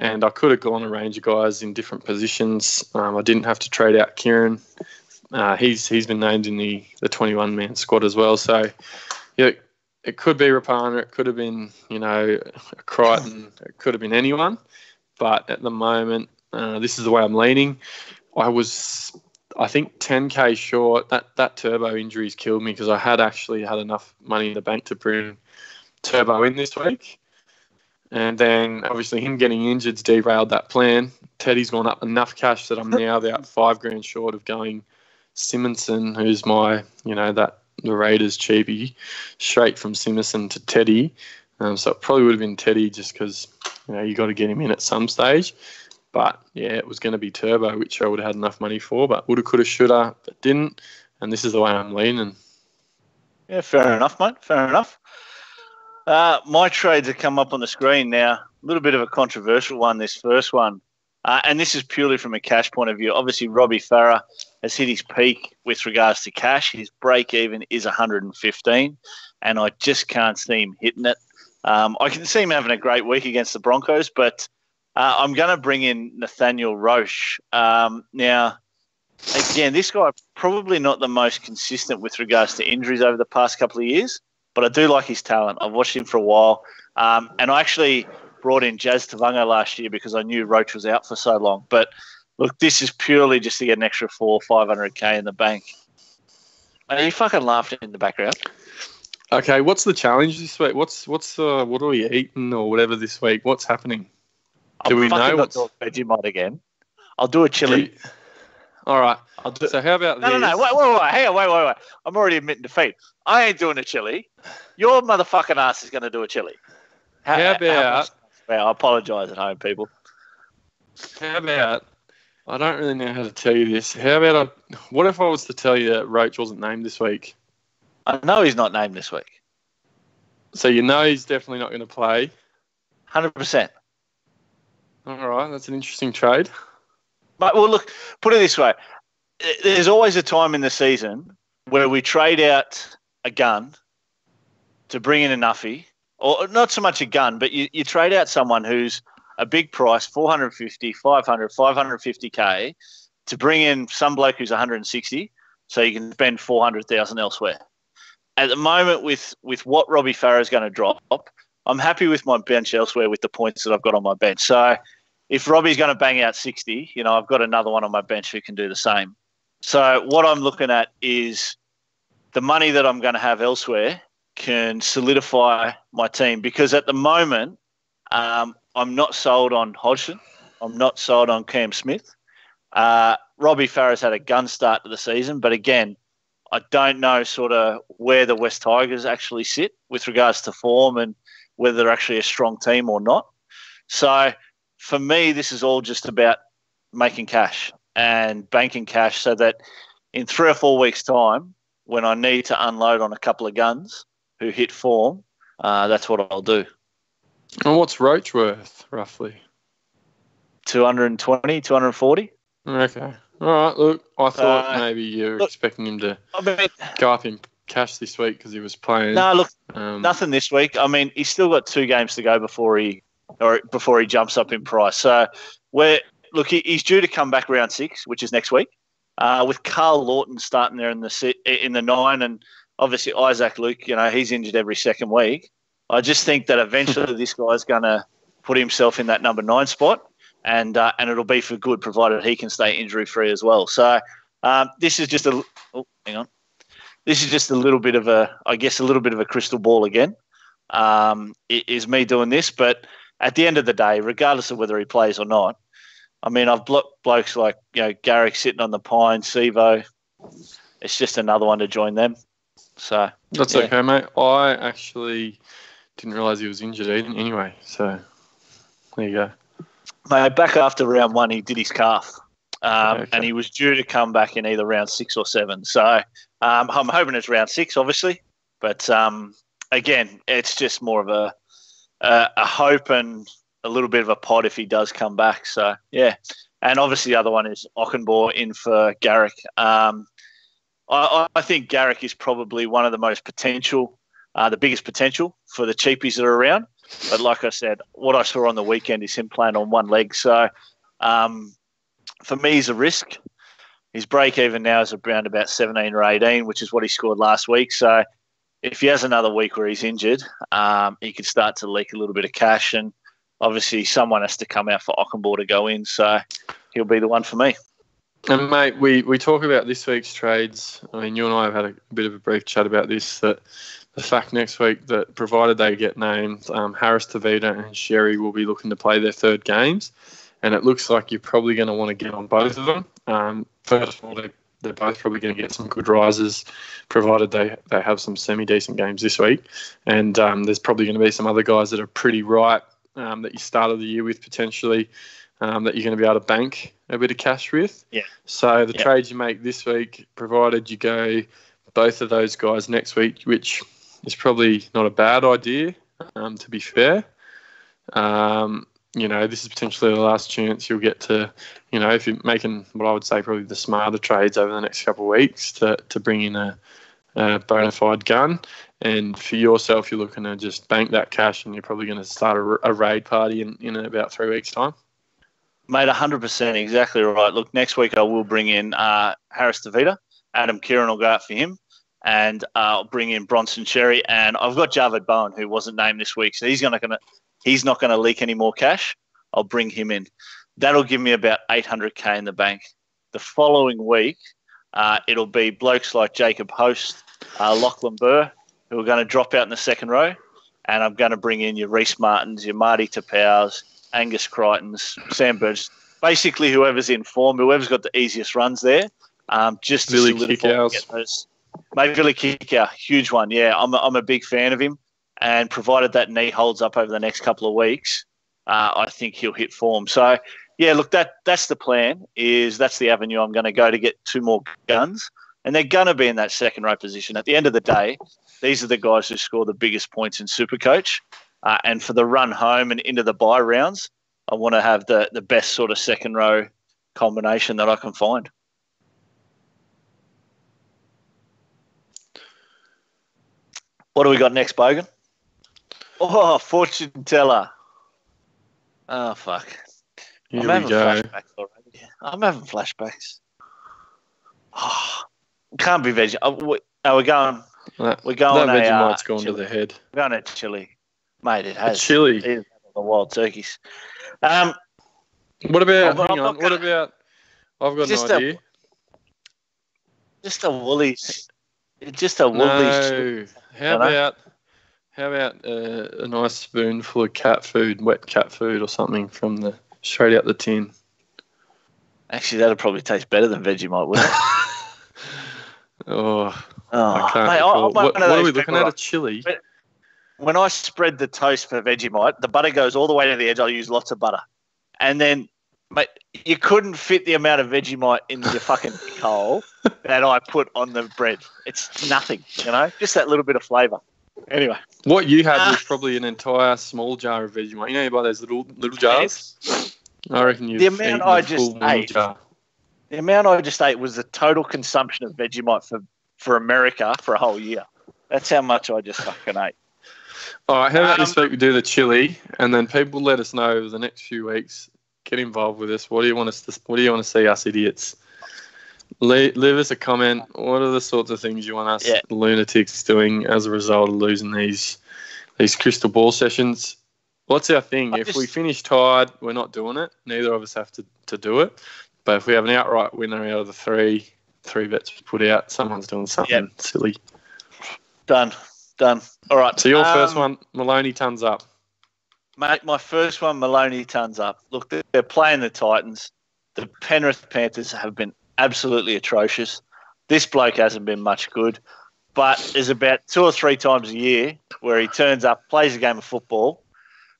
And I could have gone a range of guys in different positions. Um, I didn't have to trade out Kieran. Uh, he's he's been named in the the twenty-one man squad as well. So yeah, it could be Rapana, it could have been you know a Crichton, it could have been anyone. But at the moment, uh, this is the way I'm leaning. I was I think ten K short. That that Turbo injury's killed me because I had actually had enough money in the bank to bring Turbo in this week. And then, obviously, him getting injured's derailed that plan. Teddy's gone up enough cash that I'm now about five grand short of going Simonson, who's my, you know, that the Raiders cheapie, straight from Simonson to Teddy. Um, so it probably would have been Teddy just because, you know, you got to get him in at some stage. But, yeah, it was going to be Turbo, which I would have had enough money for, but woulda, coulda, shoulda, but didn't. And this is the way I'm leaning. Yeah, fair enough, mate. Fair enough. Uh, my trades have come up on the screen now. A little bit of a controversial one, this first one. Uh, and this is purely from a cash point of view. Obviously, Robbie Farah has hit his peak with regards to cash. His break-even is one hundred fifteen, and I just can't see him hitting it. Um, I can see him having a great week against the Broncos, but... Uh, I'm going to bring in Nathaniel Roche. Um, now, again, this guy probably not the most consistent with regards to injuries over the past couple of years, but I do like his talent. I've watched him for a while. Um, and I actually brought in Jazz Tavanga last year because I knew Roche was out for so long. But, look, this is purely just to get an extra four, five hundred K in the bank. Are you fucking laughing in the background? Okay, what's the challenge this week? What's what's uh, what are we eating or whatever this week? What's happening? Do I'm we know what's... I'll do a Vegemite again. I'll do a chili. All right. I'll do, so how about no, this? No, no, no. Wait, wait, wait. Hey, wait, wait, wait. I'm already admitting defeat. I ain't doing a chili. Your motherfucking ass is going to do a chili. How, how about... How I apologise at home, people. How about... I don't really know how to tell you this. How about... I, what if I was to tell you that Roach wasn't named this week? I know he's not named this week. So you know he's definitely not going to play? one hundred percent. All right. That's an interesting trade. But, well, look, put it this way. There's always a time in the season where we trade out a gun to bring in a nuffie, or not so much a gun, but you, you trade out someone who's a big price, four fifty, five hundred, five fifty K, to bring in some bloke who's one hundred sixty, so you can spend four hundred thousand elsewhere. At the moment, with, with what Robbie Farah's going to drop, I'm happy with my bench elsewhere with the points that I've got on my bench. So... if Robbie's going to bang out sixty, you know, I've got another one on my bench who can do the same. So what I'm looking at is the money that I'm going to have elsewhere can solidify my team, because at the moment um, I'm not sold on Hodgson. I'm not sold on Cam Smith. Uh, Robbie Farah's had a gun start to the season, but again, I don't know sort of where the West Tigers actually sit with regards to form and whether they're actually a strong team or not. So... for me, this is all just about making cash and banking cash so that in three or four weeks' time, when I need to unload on a couple of guns who hit form, uh, that's what I'll do. And what's Roach worth, roughly? two twenty, two forty. Okay. All right, look, I thought uh, maybe you were look, expecting him to I mean, go up in cash this week because he was playing. No, nah, look, um, nothing this week. I mean, he's still got two games to go before he... or before he jumps up in price. So, we're, look, he, he's due to come back round six, which is next week, uh, with Carl Lawton starting there in the in the nine, and obviously Isaac Luke, you know, he's injured every second week. I just think that eventually this guy's going to put himself in that number nine spot, and uh, and it'll be for good, provided he can stay injury-free as well. So, um, this is just a oh, hang on, this is just a little bit of a, I guess, a little bit of a crystal ball again. Um, it is me doing this, but. At the end of the day, regardless of whether he plays or not, I mean, I've blocked blokes like, you know, Garrick sitting on the pine, Sevo. It's just another one to join them. So that's yeah. okay, mate. I actually didn't realise he was injured even anyway. So there you go. Mate, back after round one, he did his calf. Um, okay. And he was due to come back in either round six or seven. So um, I'm hoping it's round six, obviously. But um, again, it's just more of a... Uh, a hope and a little bit of a pot if he does come back. So, yeah. And obviously the other one is Ockenbaugh in for Garrick. Um, I, I think Garrick is probably one of the most potential, uh, the biggest potential for the cheapies that are around. But like I said, what I saw on the weekend is him playing on one leg. So, um, for me, he's a risk. His break even now is around about seventeen or eighteen, which is what he scored last week. So, if he has another week where he's injured, um, he could start to leak a little bit of cash, and obviously someone has to come out for Ockenbaugh to go in, so he'll be the one for me. And, mate, we, we talk about this week's trades. I mean, you and I have had a bit of a brief chat about this, that the fact next week that provided they get named, um, Harris Tevita and Sherry will be looking to play their third games, and it looks like you're probably going to want to get on both of them. Um, first of all, they They're both probably going to get some good rises, provided they, they have some semi-decent games this week. And um, there's probably going to be some other guys that are pretty ripe um, that you started the year with potentially um, that you're going to be able to bank a bit of cash with. Yeah. So the yeah. trades you make this week, provided you go both of those guys next week, which is probably not a bad idea, um, to be fair. Um You know, this is potentially the last chance you'll get to, you know, if you're making what I would say probably the smarter trades over the next couple of weeks to, to bring in a, a bona fide gun. And for yourself, you're looking to just bank that cash, and you're probably going to start a, a raid party in, in about three weeks' time. Mate, one hundred percent exactly right. Look, next week I will bring in uh, Harris Tevita. Adam Kieran will go out for him. And uh, I'll bring in Bronson Cherry. And I've got Jarvid Bowen, who wasn't named this week, so he's going to... He's not going to leak any more cash. I'll bring him in. That'll give me about eight hundred K in the bank. The following week, uh, it'll be blokes like Jacob Host, uh, Lachlan Burr, who are going to drop out in the second row, and I'm going to bring in your Reece Martins, your Marty Tapau's, Angus Crichtons, Sam Burgess, basically whoever's in form, whoever's got the easiest runs there, um, just really kick out. Maybe Billy Kicker, huge one. Yeah, I'm a, I'm a big fan of him, and provided that knee holds up over the next couple of weeks, uh, I think he'll hit form. So, yeah, look, that that's the plan. Is that's the avenue I'm going to go to get two more guns, and they're going to be in that second row position. At the end of the day, these are the guys who score the biggest points in Supercoach, uh, and for the run home and into the bye rounds, I want to have the the best sort of second row combination that I can find. What do we got next, Bogan? Oh, fortune teller. Oh, fuck. Here I'm having go. flashbacks already. I'm having flashbacks. Oh, can't be veg. Are we, are we going? That, we're going. That Vegemite's uh, gone to the head. We're going at chili, mate. It has a chili. It is the wild turkeys. Um. What about? I'm, hang I'm on. Gonna, what about? I've got just an idea. A, just a Woolies. Just a Woolies. No. How about, how about uh, a nice spoonful of cat food, wet cat food or something from the straight out the tin? Actually, that'll probably taste better than Vegemite, wouldn't it? oh, oh, I can't mate, I, What, what are we looking at, a chili? When I spread the toast for Vegemite, the butter goes all the way to the edge. I use lots of butter. And then, mate, you couldn't fit the amount of Vegemite in your fucking coal that I put on the bread. It's nothing, you know, just that little bit of flavour. Anyway. What you had uh, was probably an entire small jar of Vegemite. You know, you buy those little little jars? I reckon you've the amount I just ate. Jar. The amount I just ate was the total consumption of Vegemite for, for America for a whole year. That's how much I just fucking ate. All right, how about um, this week we do the chili, and then people let us know over the next few weeks. Get involved with us. What do you want us to, what do you want to see us idiots? Le- leave us a comment. What are the sorts of things you want us yeah. lunatics doing as a result of losing these these crystal ball sessions? What's our thing? I if just, we finish tied, we're not doing it. Neither of us have to, to do it. But if we have an outright winner out of the three, three bets we put out, someone's doing something yeah. silly. Done. Done. All right. So your um, first one, Maloney tons up. Mate, my first one, Maloney tons up. Look, they're playing the Titans. The Penrith Panthers have been absolutely atrocious. This bloke hasn't been much good. But there's about two or three times a year where he turns up, plays a game of football,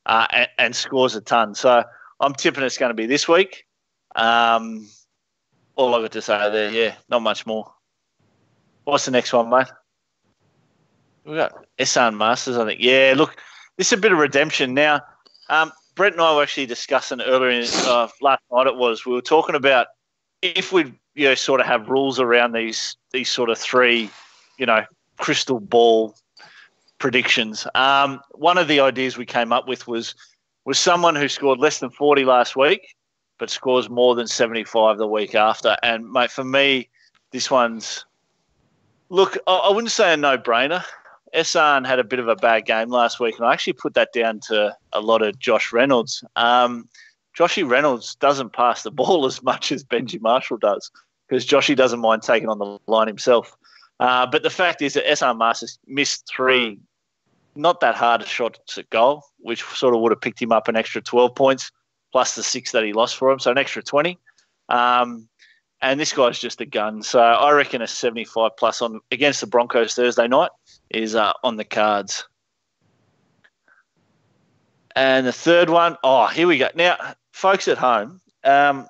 uh, and, and scores a ton. So I'm tipping it's going to be this week. Um, all I've got to say there, yeah, not much more. What's the next one, mate? We've got Essan Masters, I think. Yeah, look. This is a bit of redemption. Now, um, Brett and I were actually discussing earlier, in, uh, last night it was, we were talking about if we you know, sort of have rules around these these sort of three, you know, crystal ball predictions. Um, one of the ideas we came up with was was someone who scored less than forty last week but scores more than seventy-five the week after. And, mate, for me, this one's – look, I, I wouldn't say a no-brainer. Essan had a bit of a bad game last week, and I actually put that down to a lot of Josh Reynolds. Um, Joshy Reynolds doesn't pass the ball as much as Benji Marshall does because Joshy doesn't mind taking on the line himself. Uh, but the fact is that Essan Masters missed three not that hard shots at goal, which sort of would have picked him up an extra twelve points plus the six that he lost for him, so an extra twenty. Um, and this guy's just a gun. So I reckon a seventy-five plus on against the Broncos Thursday night is uh, on the cards. And the third one, oh, here we go. Now, folks at home, um,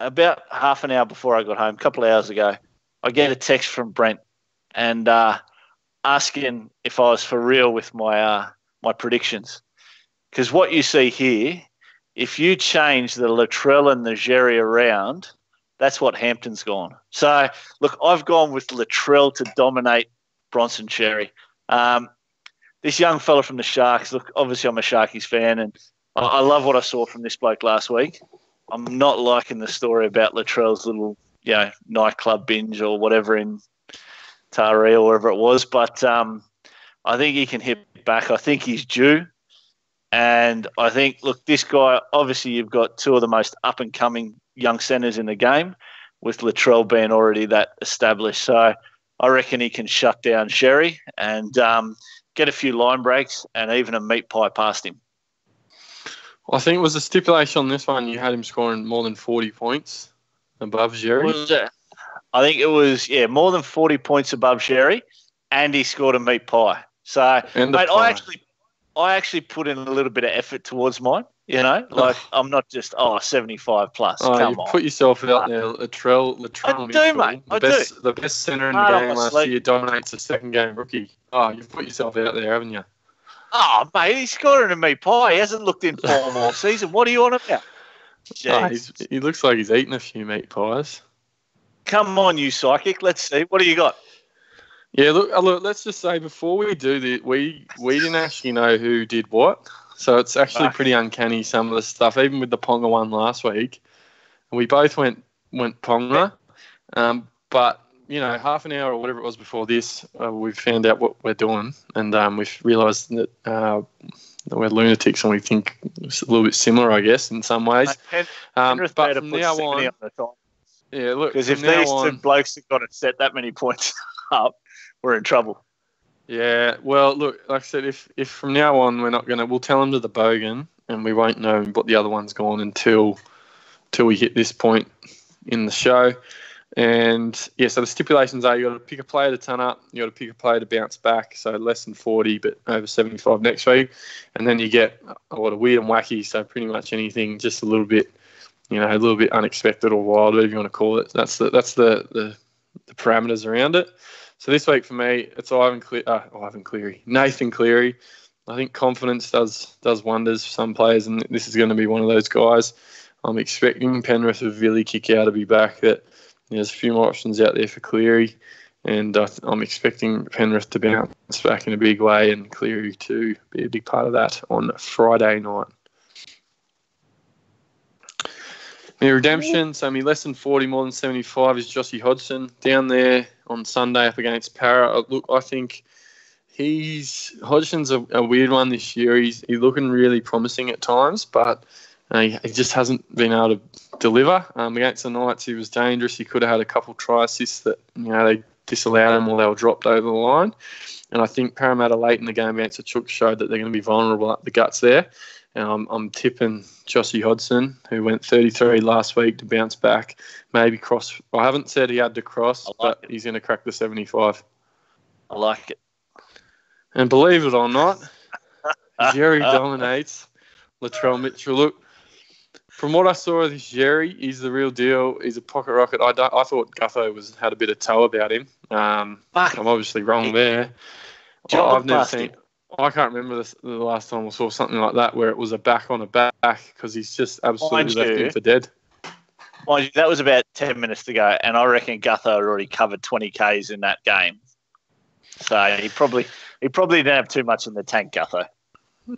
about half an hour before I got home, a couple of hours ago, I get a text from Brent and uh, asking if I was for real with my uh, my predictions. Because what you see here, if you change the Latrell and the Jerry around, that's what Hampton's gone. So, look, I've gone with Latrell to dominate Bronson Cherry. Um, this young fella from the Sharks, look, obviously I'm a Sharkies fan, and I, I love what I saw from this bloke last week. I'm not liking the story about Latrell's little, you know, nightclub binge or whatever in Taree or wherever it was, but um, I think he can hit back. I think he's due, and I think, look, this guy, obviously you've got two of the most up-and-coming young centres in the game, with Latrell being already that established, so I reckon he can shut down Sherry and um, get a few line breaks and even a meat pie past him. I think it was a stipulation on this one. You had him scoring more than forty points above Sherry. Was it? I think it was, yeah, more than forty points above Sherry, and he scored a meat pie. So, mate, pie. I actually, I actually put in a little bit of effort towards mine. You know, like I'm not just oh seventy-five plus. Oh, come you on. Put yourself out there, Latrell. Latrell I do, Mitchell, mate. I the best, do. The best centre in the game last sleep. year dominates the second game rookie. Oh, you've put yourself out there, haven't you? Oh, mate, he's scoring a meat pie. He hasn't looked in form all season. What are you on about? Oh, he looks like he's eaten a few meat pies. Come on, you psychic. Let's see. What do you got? Yeah, look, look. Let's just say before we do this, we we didn't actually know who did what. So it's actually pretty uncanny, some of the stuff, even with the Ponga one last week. We both went went Ponga. Um, but, you know, half an hour or whatever it was before this, uh, we found out what we're doing. And um, we've realised that, uh, that we're lunatics and we think it's a little bit similar, I guess, in some ways. Um, but from now on, yeah, look. Because if these two blokes have got to set that many points up, we're in trouble. Yeah, well, look, like I said, if, if from now on we're not going to – we'll tell them to the bogan and we won't know what the other one's gone until, until we hit this point in the show. And, yeah, so the stipulations are you got to pick a player to turn up, you got to pick a player to bounce back, so less than forty but over seventy-five next week. And then you get a lot of weird and wacky, so pretty much anything just a little bit, you know, a little bit unexpected or wild, whatever you want to call it. That's the, that's the, the, the parameters around it. So this week for me, it's Ivan Cle- uh, Ivan Cleary, Nathan Cleary. I think confidence does does wonders for some players, and this is going to be one of those guys. I'm expecting Penrith to really kick out to be back. That there's a few more options out there for Cleary, and uh, I'm expecting Penrith to bounce back in a big way, and Cleary to be a big part of that on Friday night. My redemption, so me less than forty, more than seventy-five is Jossie Hodgson down there on Sunday up against Para. Look, I think he's Hodgson's a, a weird one this year. He's, he's looking really promising at times, but uh, he, he just hasn't been able to deliver. Um, against the Knights, he was dangerous. He could have had a couple try assists that you know they disallowed him or they were dropped over the line. And I think Parramatta late in the game against the Chooks showed that they're going to be vulnerable up the guts there. And I'm, I'm tipping Jossie Hodgson, who went thirty-three last week, to bounce back, maybe cross. I haven't said he had to cross, like but it. He's going to crack the seventy-five. I like it. And believe it or not, Jerry dominates Latrell Mitchell. Look, from what I saw of this Jerry, he's the real deal. He's a pocket rocket. I, I thought Gutho was had a bit of toe about him. Um, I'm obviously wrong there. Well, I've never seen... I can't remember the, the last time I saw something like that where it was a back on a back because he's just absolutely left him for dead. Mind you, that was about ten minutes to go, and I reckon Gutho had already covered twenty Ks in that game. So he probably he probably didn't have too much in the tank, Gutho.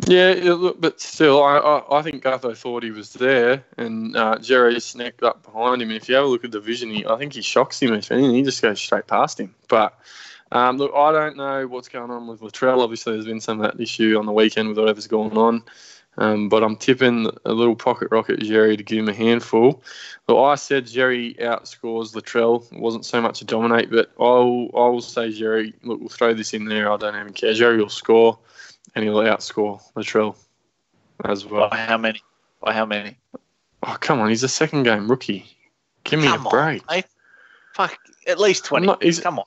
Yeah, look, but still, I, I, I think Gutho thought he was there, and uh, Jerry sneaked up behind him. And if you have a look at the vision, he, I think he shocks him, if anything. He just goes straight past him. But... Um, look, I don't know what's going on with Latrell. Obviously, there's been some of that issue on the weekend with whatever's going on. Um, but I'm tipping a little pocket rocket Jerry to give him a handful. Look, I said Jerry outscores Latrell. It wasn't so much a dominate, but I will, I will say Jerry, look, we'll throw this in there. I don't even care. Jerry will score, and he'll outscore Latrell as well. By how many? By how many? Oh, come on. He's a second-game rookie. Give me come a break. On, Fuck, at least twenty. Not, come on.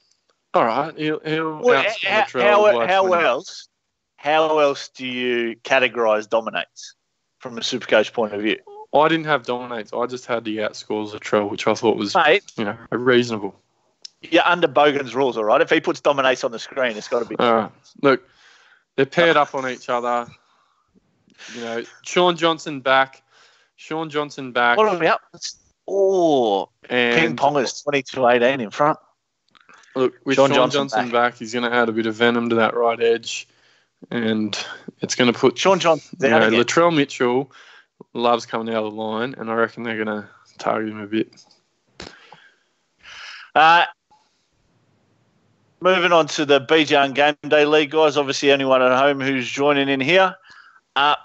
All right. He'll, he'll well, how, how, how else? How else do you categorise dominates from a Supercoach point of view? I didn't have dominates. I just had the outscores Latrell, which I thought was Mate, you know reasonable. You're under Bogan's rules, all right. If he puts dominates on the screen, it's got to be. All right. Look, they're paired up on each other. You know, Sean Johnson back. Sean Johnson back. What about? Oh, ping pongers twenty-two eighteen in front. Look, with Sean Johnson, Johnson back, back, he's going to add a bit of venom to that right edge, and it's going to put Sean Johnson. You know, Latrell Mitchell loves coming out of the line, and I reckon they're going to target him a bit. Uh, moving on to the B J Game Day League, guys. Obviously, anyone at home who's joining in here, uh,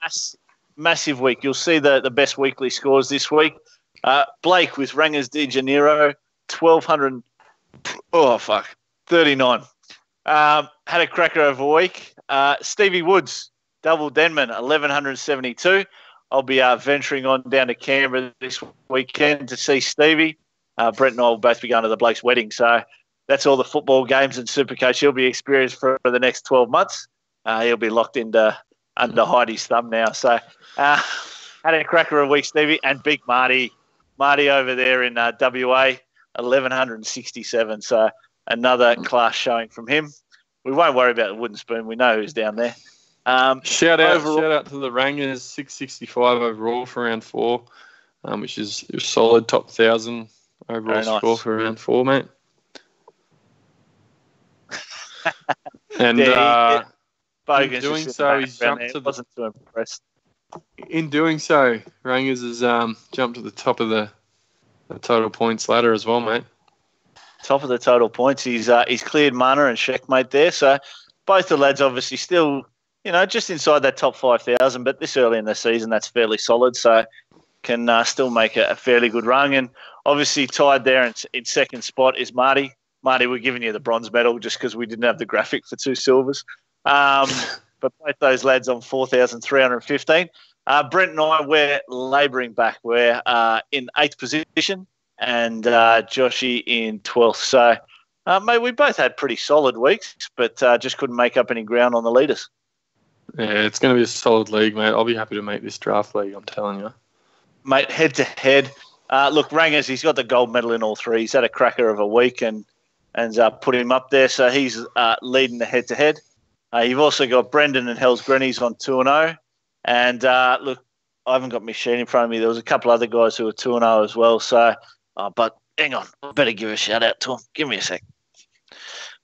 mass, massive week. You'll see the the best weekly scores this week. Uh, Blake with Rangers de Janeiro, twelve hundred. Oh, fuck. thirty-nine. Um, had a cracker over a week. Uh, Stevie Woods, double Denman, eleven seventy-two. I'll be uh, venturing on down to Canberra this weekend to see Stevie. Uh, Brett and I will both be going to the bloke's wedding. So that's all the football games and Supercoach he'll be experienced for, for the next twelve months. Uh, he'll be locked into under Heidi's thumb now. So uh, had a cracker a week, Stevie, and big Marty. Marty over there in uh, W A, eleven sixty-seven. So another class showing from him. We won't worry about the wooden spoon. We know who's down there. Um, shout out overall, shout out to the Rangers, six sixty-five overall for round four, um, which is a solid top one thousand overall nice. Score for round four, mate. And yeah, uh, yeah. in doing so, he's jumped there. to the, wasn't too impressed. In doing so, Rangers has um, jumped to the top of the, the total points ladder as well, mate. Top of the total points. He's uh, he's cleared Mana and Sheck, mate, there. So both the lads obviously still, you know, just inside that top five thousand, but this early in the season, that's fairly solid. So can uh, still make a, a fairly good rung. And obviously tied there in, in second spot is Marty. Marty, we're giving you the bronze medal just because we didn't have the graphic for two silvers. Um, but both those lads on four thousand three hundred fifteen. Uh, Brent and I, we're labouring back. We're uh, in eighth position. And uh, Joshy in twelfth. So, uh, mate, we both had pretty solid weeks, but uh, just couldn't make up any ground on the leaders. Yeah, it's going to be a solid league, mate. I'll be happy to make this draft league, I'm telling you. Mate, head-to-head. Uh, look, Rangers, he's got the gold medal in all three. He's had a cracker of a week and, and uh, put him up there. So he's uh, leading the head-to-head. Uh, you've also got Brendan and Hells Grennies on two and oh. And, uh, look, I haven't got my sheet in front of me. There was a couple other guys who were two and oh as well, so... Oh, but hang on, I better give a shout out to him. Give me a sec.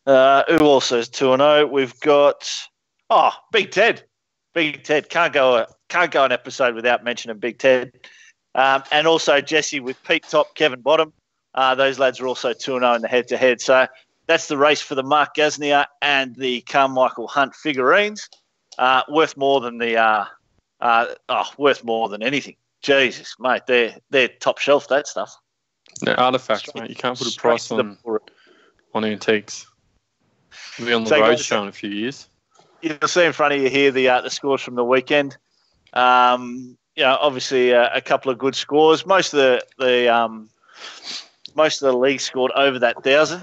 Uh, who also is two and zero? We've got oh, Big Ted. Big Ted can't go a, can't go an episode without mentioning Big Ted, um, and also Jesse with Pete Top, Kevin Bottom. Uh, those lads are also two and zero in the head to head. So that's the race for the Mark Gasnier and the Carmichael Hunt figurines, uh, worth more than the uh, uh, oh, worth more than anything. Jesus, mate, they're they're top shelf that stuff. They're artifacts, straight, mate. You can't put a price on, on antiques. We'll be on the so road show in a few years. You'll see in front of you here the uh, the scores from the weekend. Um, you know, obviously uh, a couple of good scores. Most of the, the um, most of the league scored over that thousand.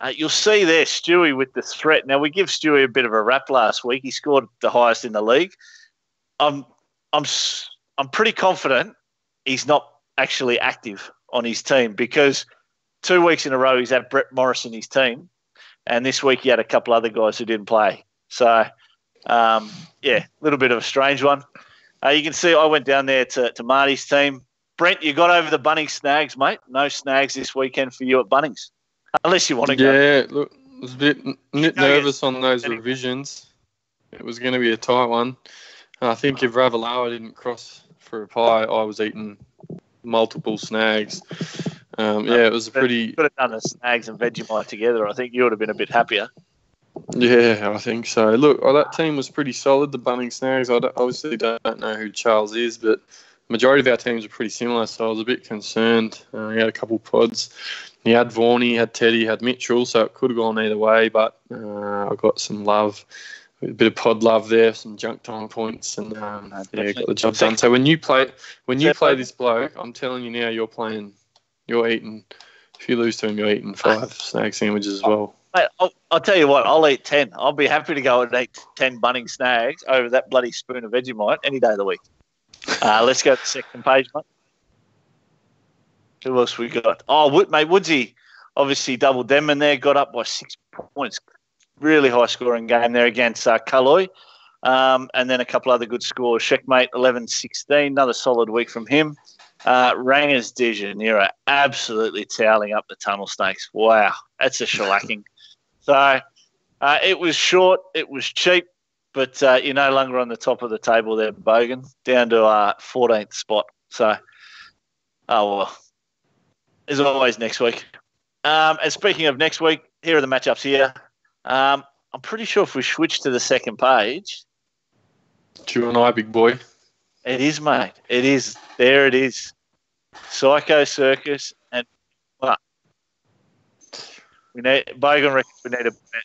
Uh, you'll see there Stewie with the threat. Now we give Stewie a bit of a rap last week. He scored the highest in the league. I'm I'm I'm pretty confident he's not actually active on his team, because two weeks in a row he's had Brett Morris in his team, and this week he had a couple other guys who didn't play. So, um, yeah, a little bit of a strange one. Uh, you can see I went down there to, to Marty's team. Brent, you got over the Bunnings snags, mate. No snags this weekend for you at Bunnings, unless you want to go. Yeah, look, I was a bit n- nervous on those revisions. It was going to be a tight one. I think if Ravalawa didn't cross for a pie, I was eating multiple snags. Um, yeah, it was a pretty... Could have done the snags and Vegemite together. I think you would have been a bit happier. Yeah, I think so. Look, oh, that team was pretty solid, the Bunnings snags. I don't, obviously don't know who Charles is, but the majority of our teams are pretty similar, so I was a bit concerned. Uh, he had a couple pods. He had Vaughan, he had Teddy, he had Mitchell, so it could have gone either way, but uh, I got some love, a bit of pod love there, some junk time points, and um, yeah, got the job done. So when you play, when you play this bloke, I'm telling you now, you're playing, you're eating. If you lose to him, you're eating five snag sandwiches as well. Mate, I'll, I'll tell you what, I'll eat ten. I'll be happy to go and eat ten Bunnings snags over that bloody spoon of Vegemite any day of the week. Uh, let's go to the second page, mate. Who else we got? Oh, Wood, mate, Woodsy, obviously double them in there, got up by six points. Really high-scoring game there against uh, Kaloi. Um, and then a couple other good scores. Sheckmate, eleven sixteen, another solid week from him. Uh, Rangers de Janeiro absolutely toweling up the tunnel snakes. Wow, that's a shellacking. So uh, it was short, it was cheap, but uh, you're no longer on the top of the table there, Bogan, down to uh, fourteenth spot. So, oh, well, as always, next week. Um, and speaking of next week, here are the matchups here. Um, I'm pretty sure if we switch to the second page. It's you and I, big boy. It is, mate. It is. There it is. Psycho Circus and what? We need Bogan reckons we need a bet.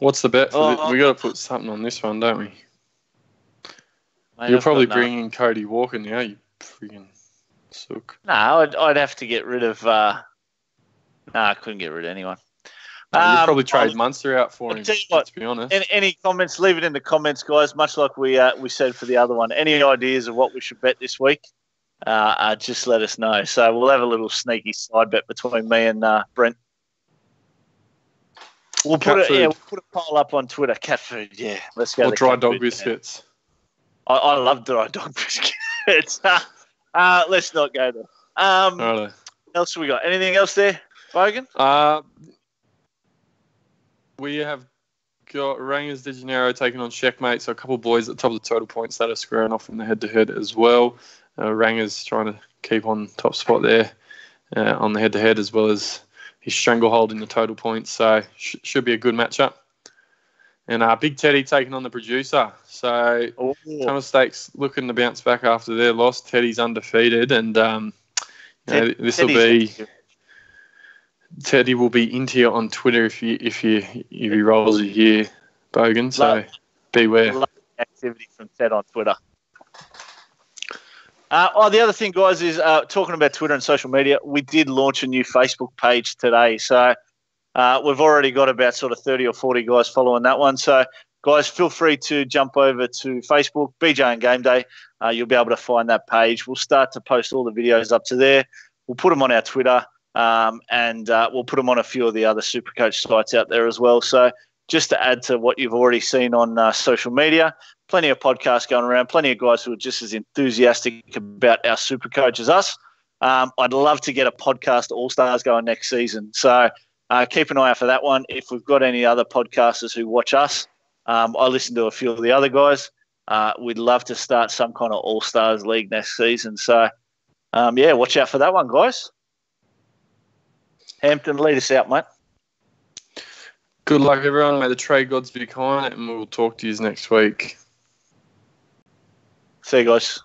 What's the bet? For oh, the, we got to put something on this one, don't we? Mate, You're I've probably bringing no... Cody Walker now, you freaking sook. No, I'd, I'd have to get rid of... Uh... No, I couldn't get rid of anyone. No, um, you'd probably trade I'll, Munster out for I'll him, what, to be honest. Any, any comments, leave it in the comments, guys, much like we uh, we said for the other one. Any ideas of what we should bet this week? Uh, uh, just let us know. So we'll have a little sneaky side bet between me and uh, Brent. We'll put, a, yeah, we'll put a poll up on Twitter. Cat food, yeah. Let's go. Or dry dog biscuits. I, I love dry dog biscuits. uh, uh, let's not go there. Um, what else have we got? Anything else there, Bogan? Uh, we have got Rangers de Janeiro taking on Checkmate. So a couple of boys at the top of the total points that are squaring off in the head-to-head as well. Uh, Rangers trying to keep on top spot there uh, on the head-to-head, as well as his stranglehold in the total points. So sh- should be a good matchup. And uh, Big Teddy taking on the Producer. So oh. Thomas Stakes looking to bounce back after their loss. Teddy's undefeated, and um, you know, Ted- this will be Teddy will be into you on Twitter if you if you if he rolls you here, Bogan. So love, beware. Love activity from Ted on Twitter. Uh, oh, the other thing, guys, is uh, talking about Twitter and social media, we did launch a new Facebook page today. So uh, we've already got about sort of thirty or forty guys following that one. So, guys, feel free to jump over to Facebook, B J and Game Day. Uh, you'll be able to find that page. We'll start to post all the videos up to there. We'll put them on our Twitter, um, and uh, we'll put them on a few of the other Supercoach sites out there as well. So just to add to what you've already seen on uh, social media, plenty of podcasts going around, plenty of guys who are just as enthusiastic about our super coach as us. Um, I'd love to get a podcast all-stars going next season. So uh, keep an eye out for that one. If we've got any other podcasters who watch us, um, I listen to a few of the other guys. Uh, we'd love to start some kind of all-stars league next season. So, um, yeah, watch out for that one, guys. Hampton, lead us out, mate. Good luck, everyone. May the trade gods be kind, and we'll talk to you next week. See you guys.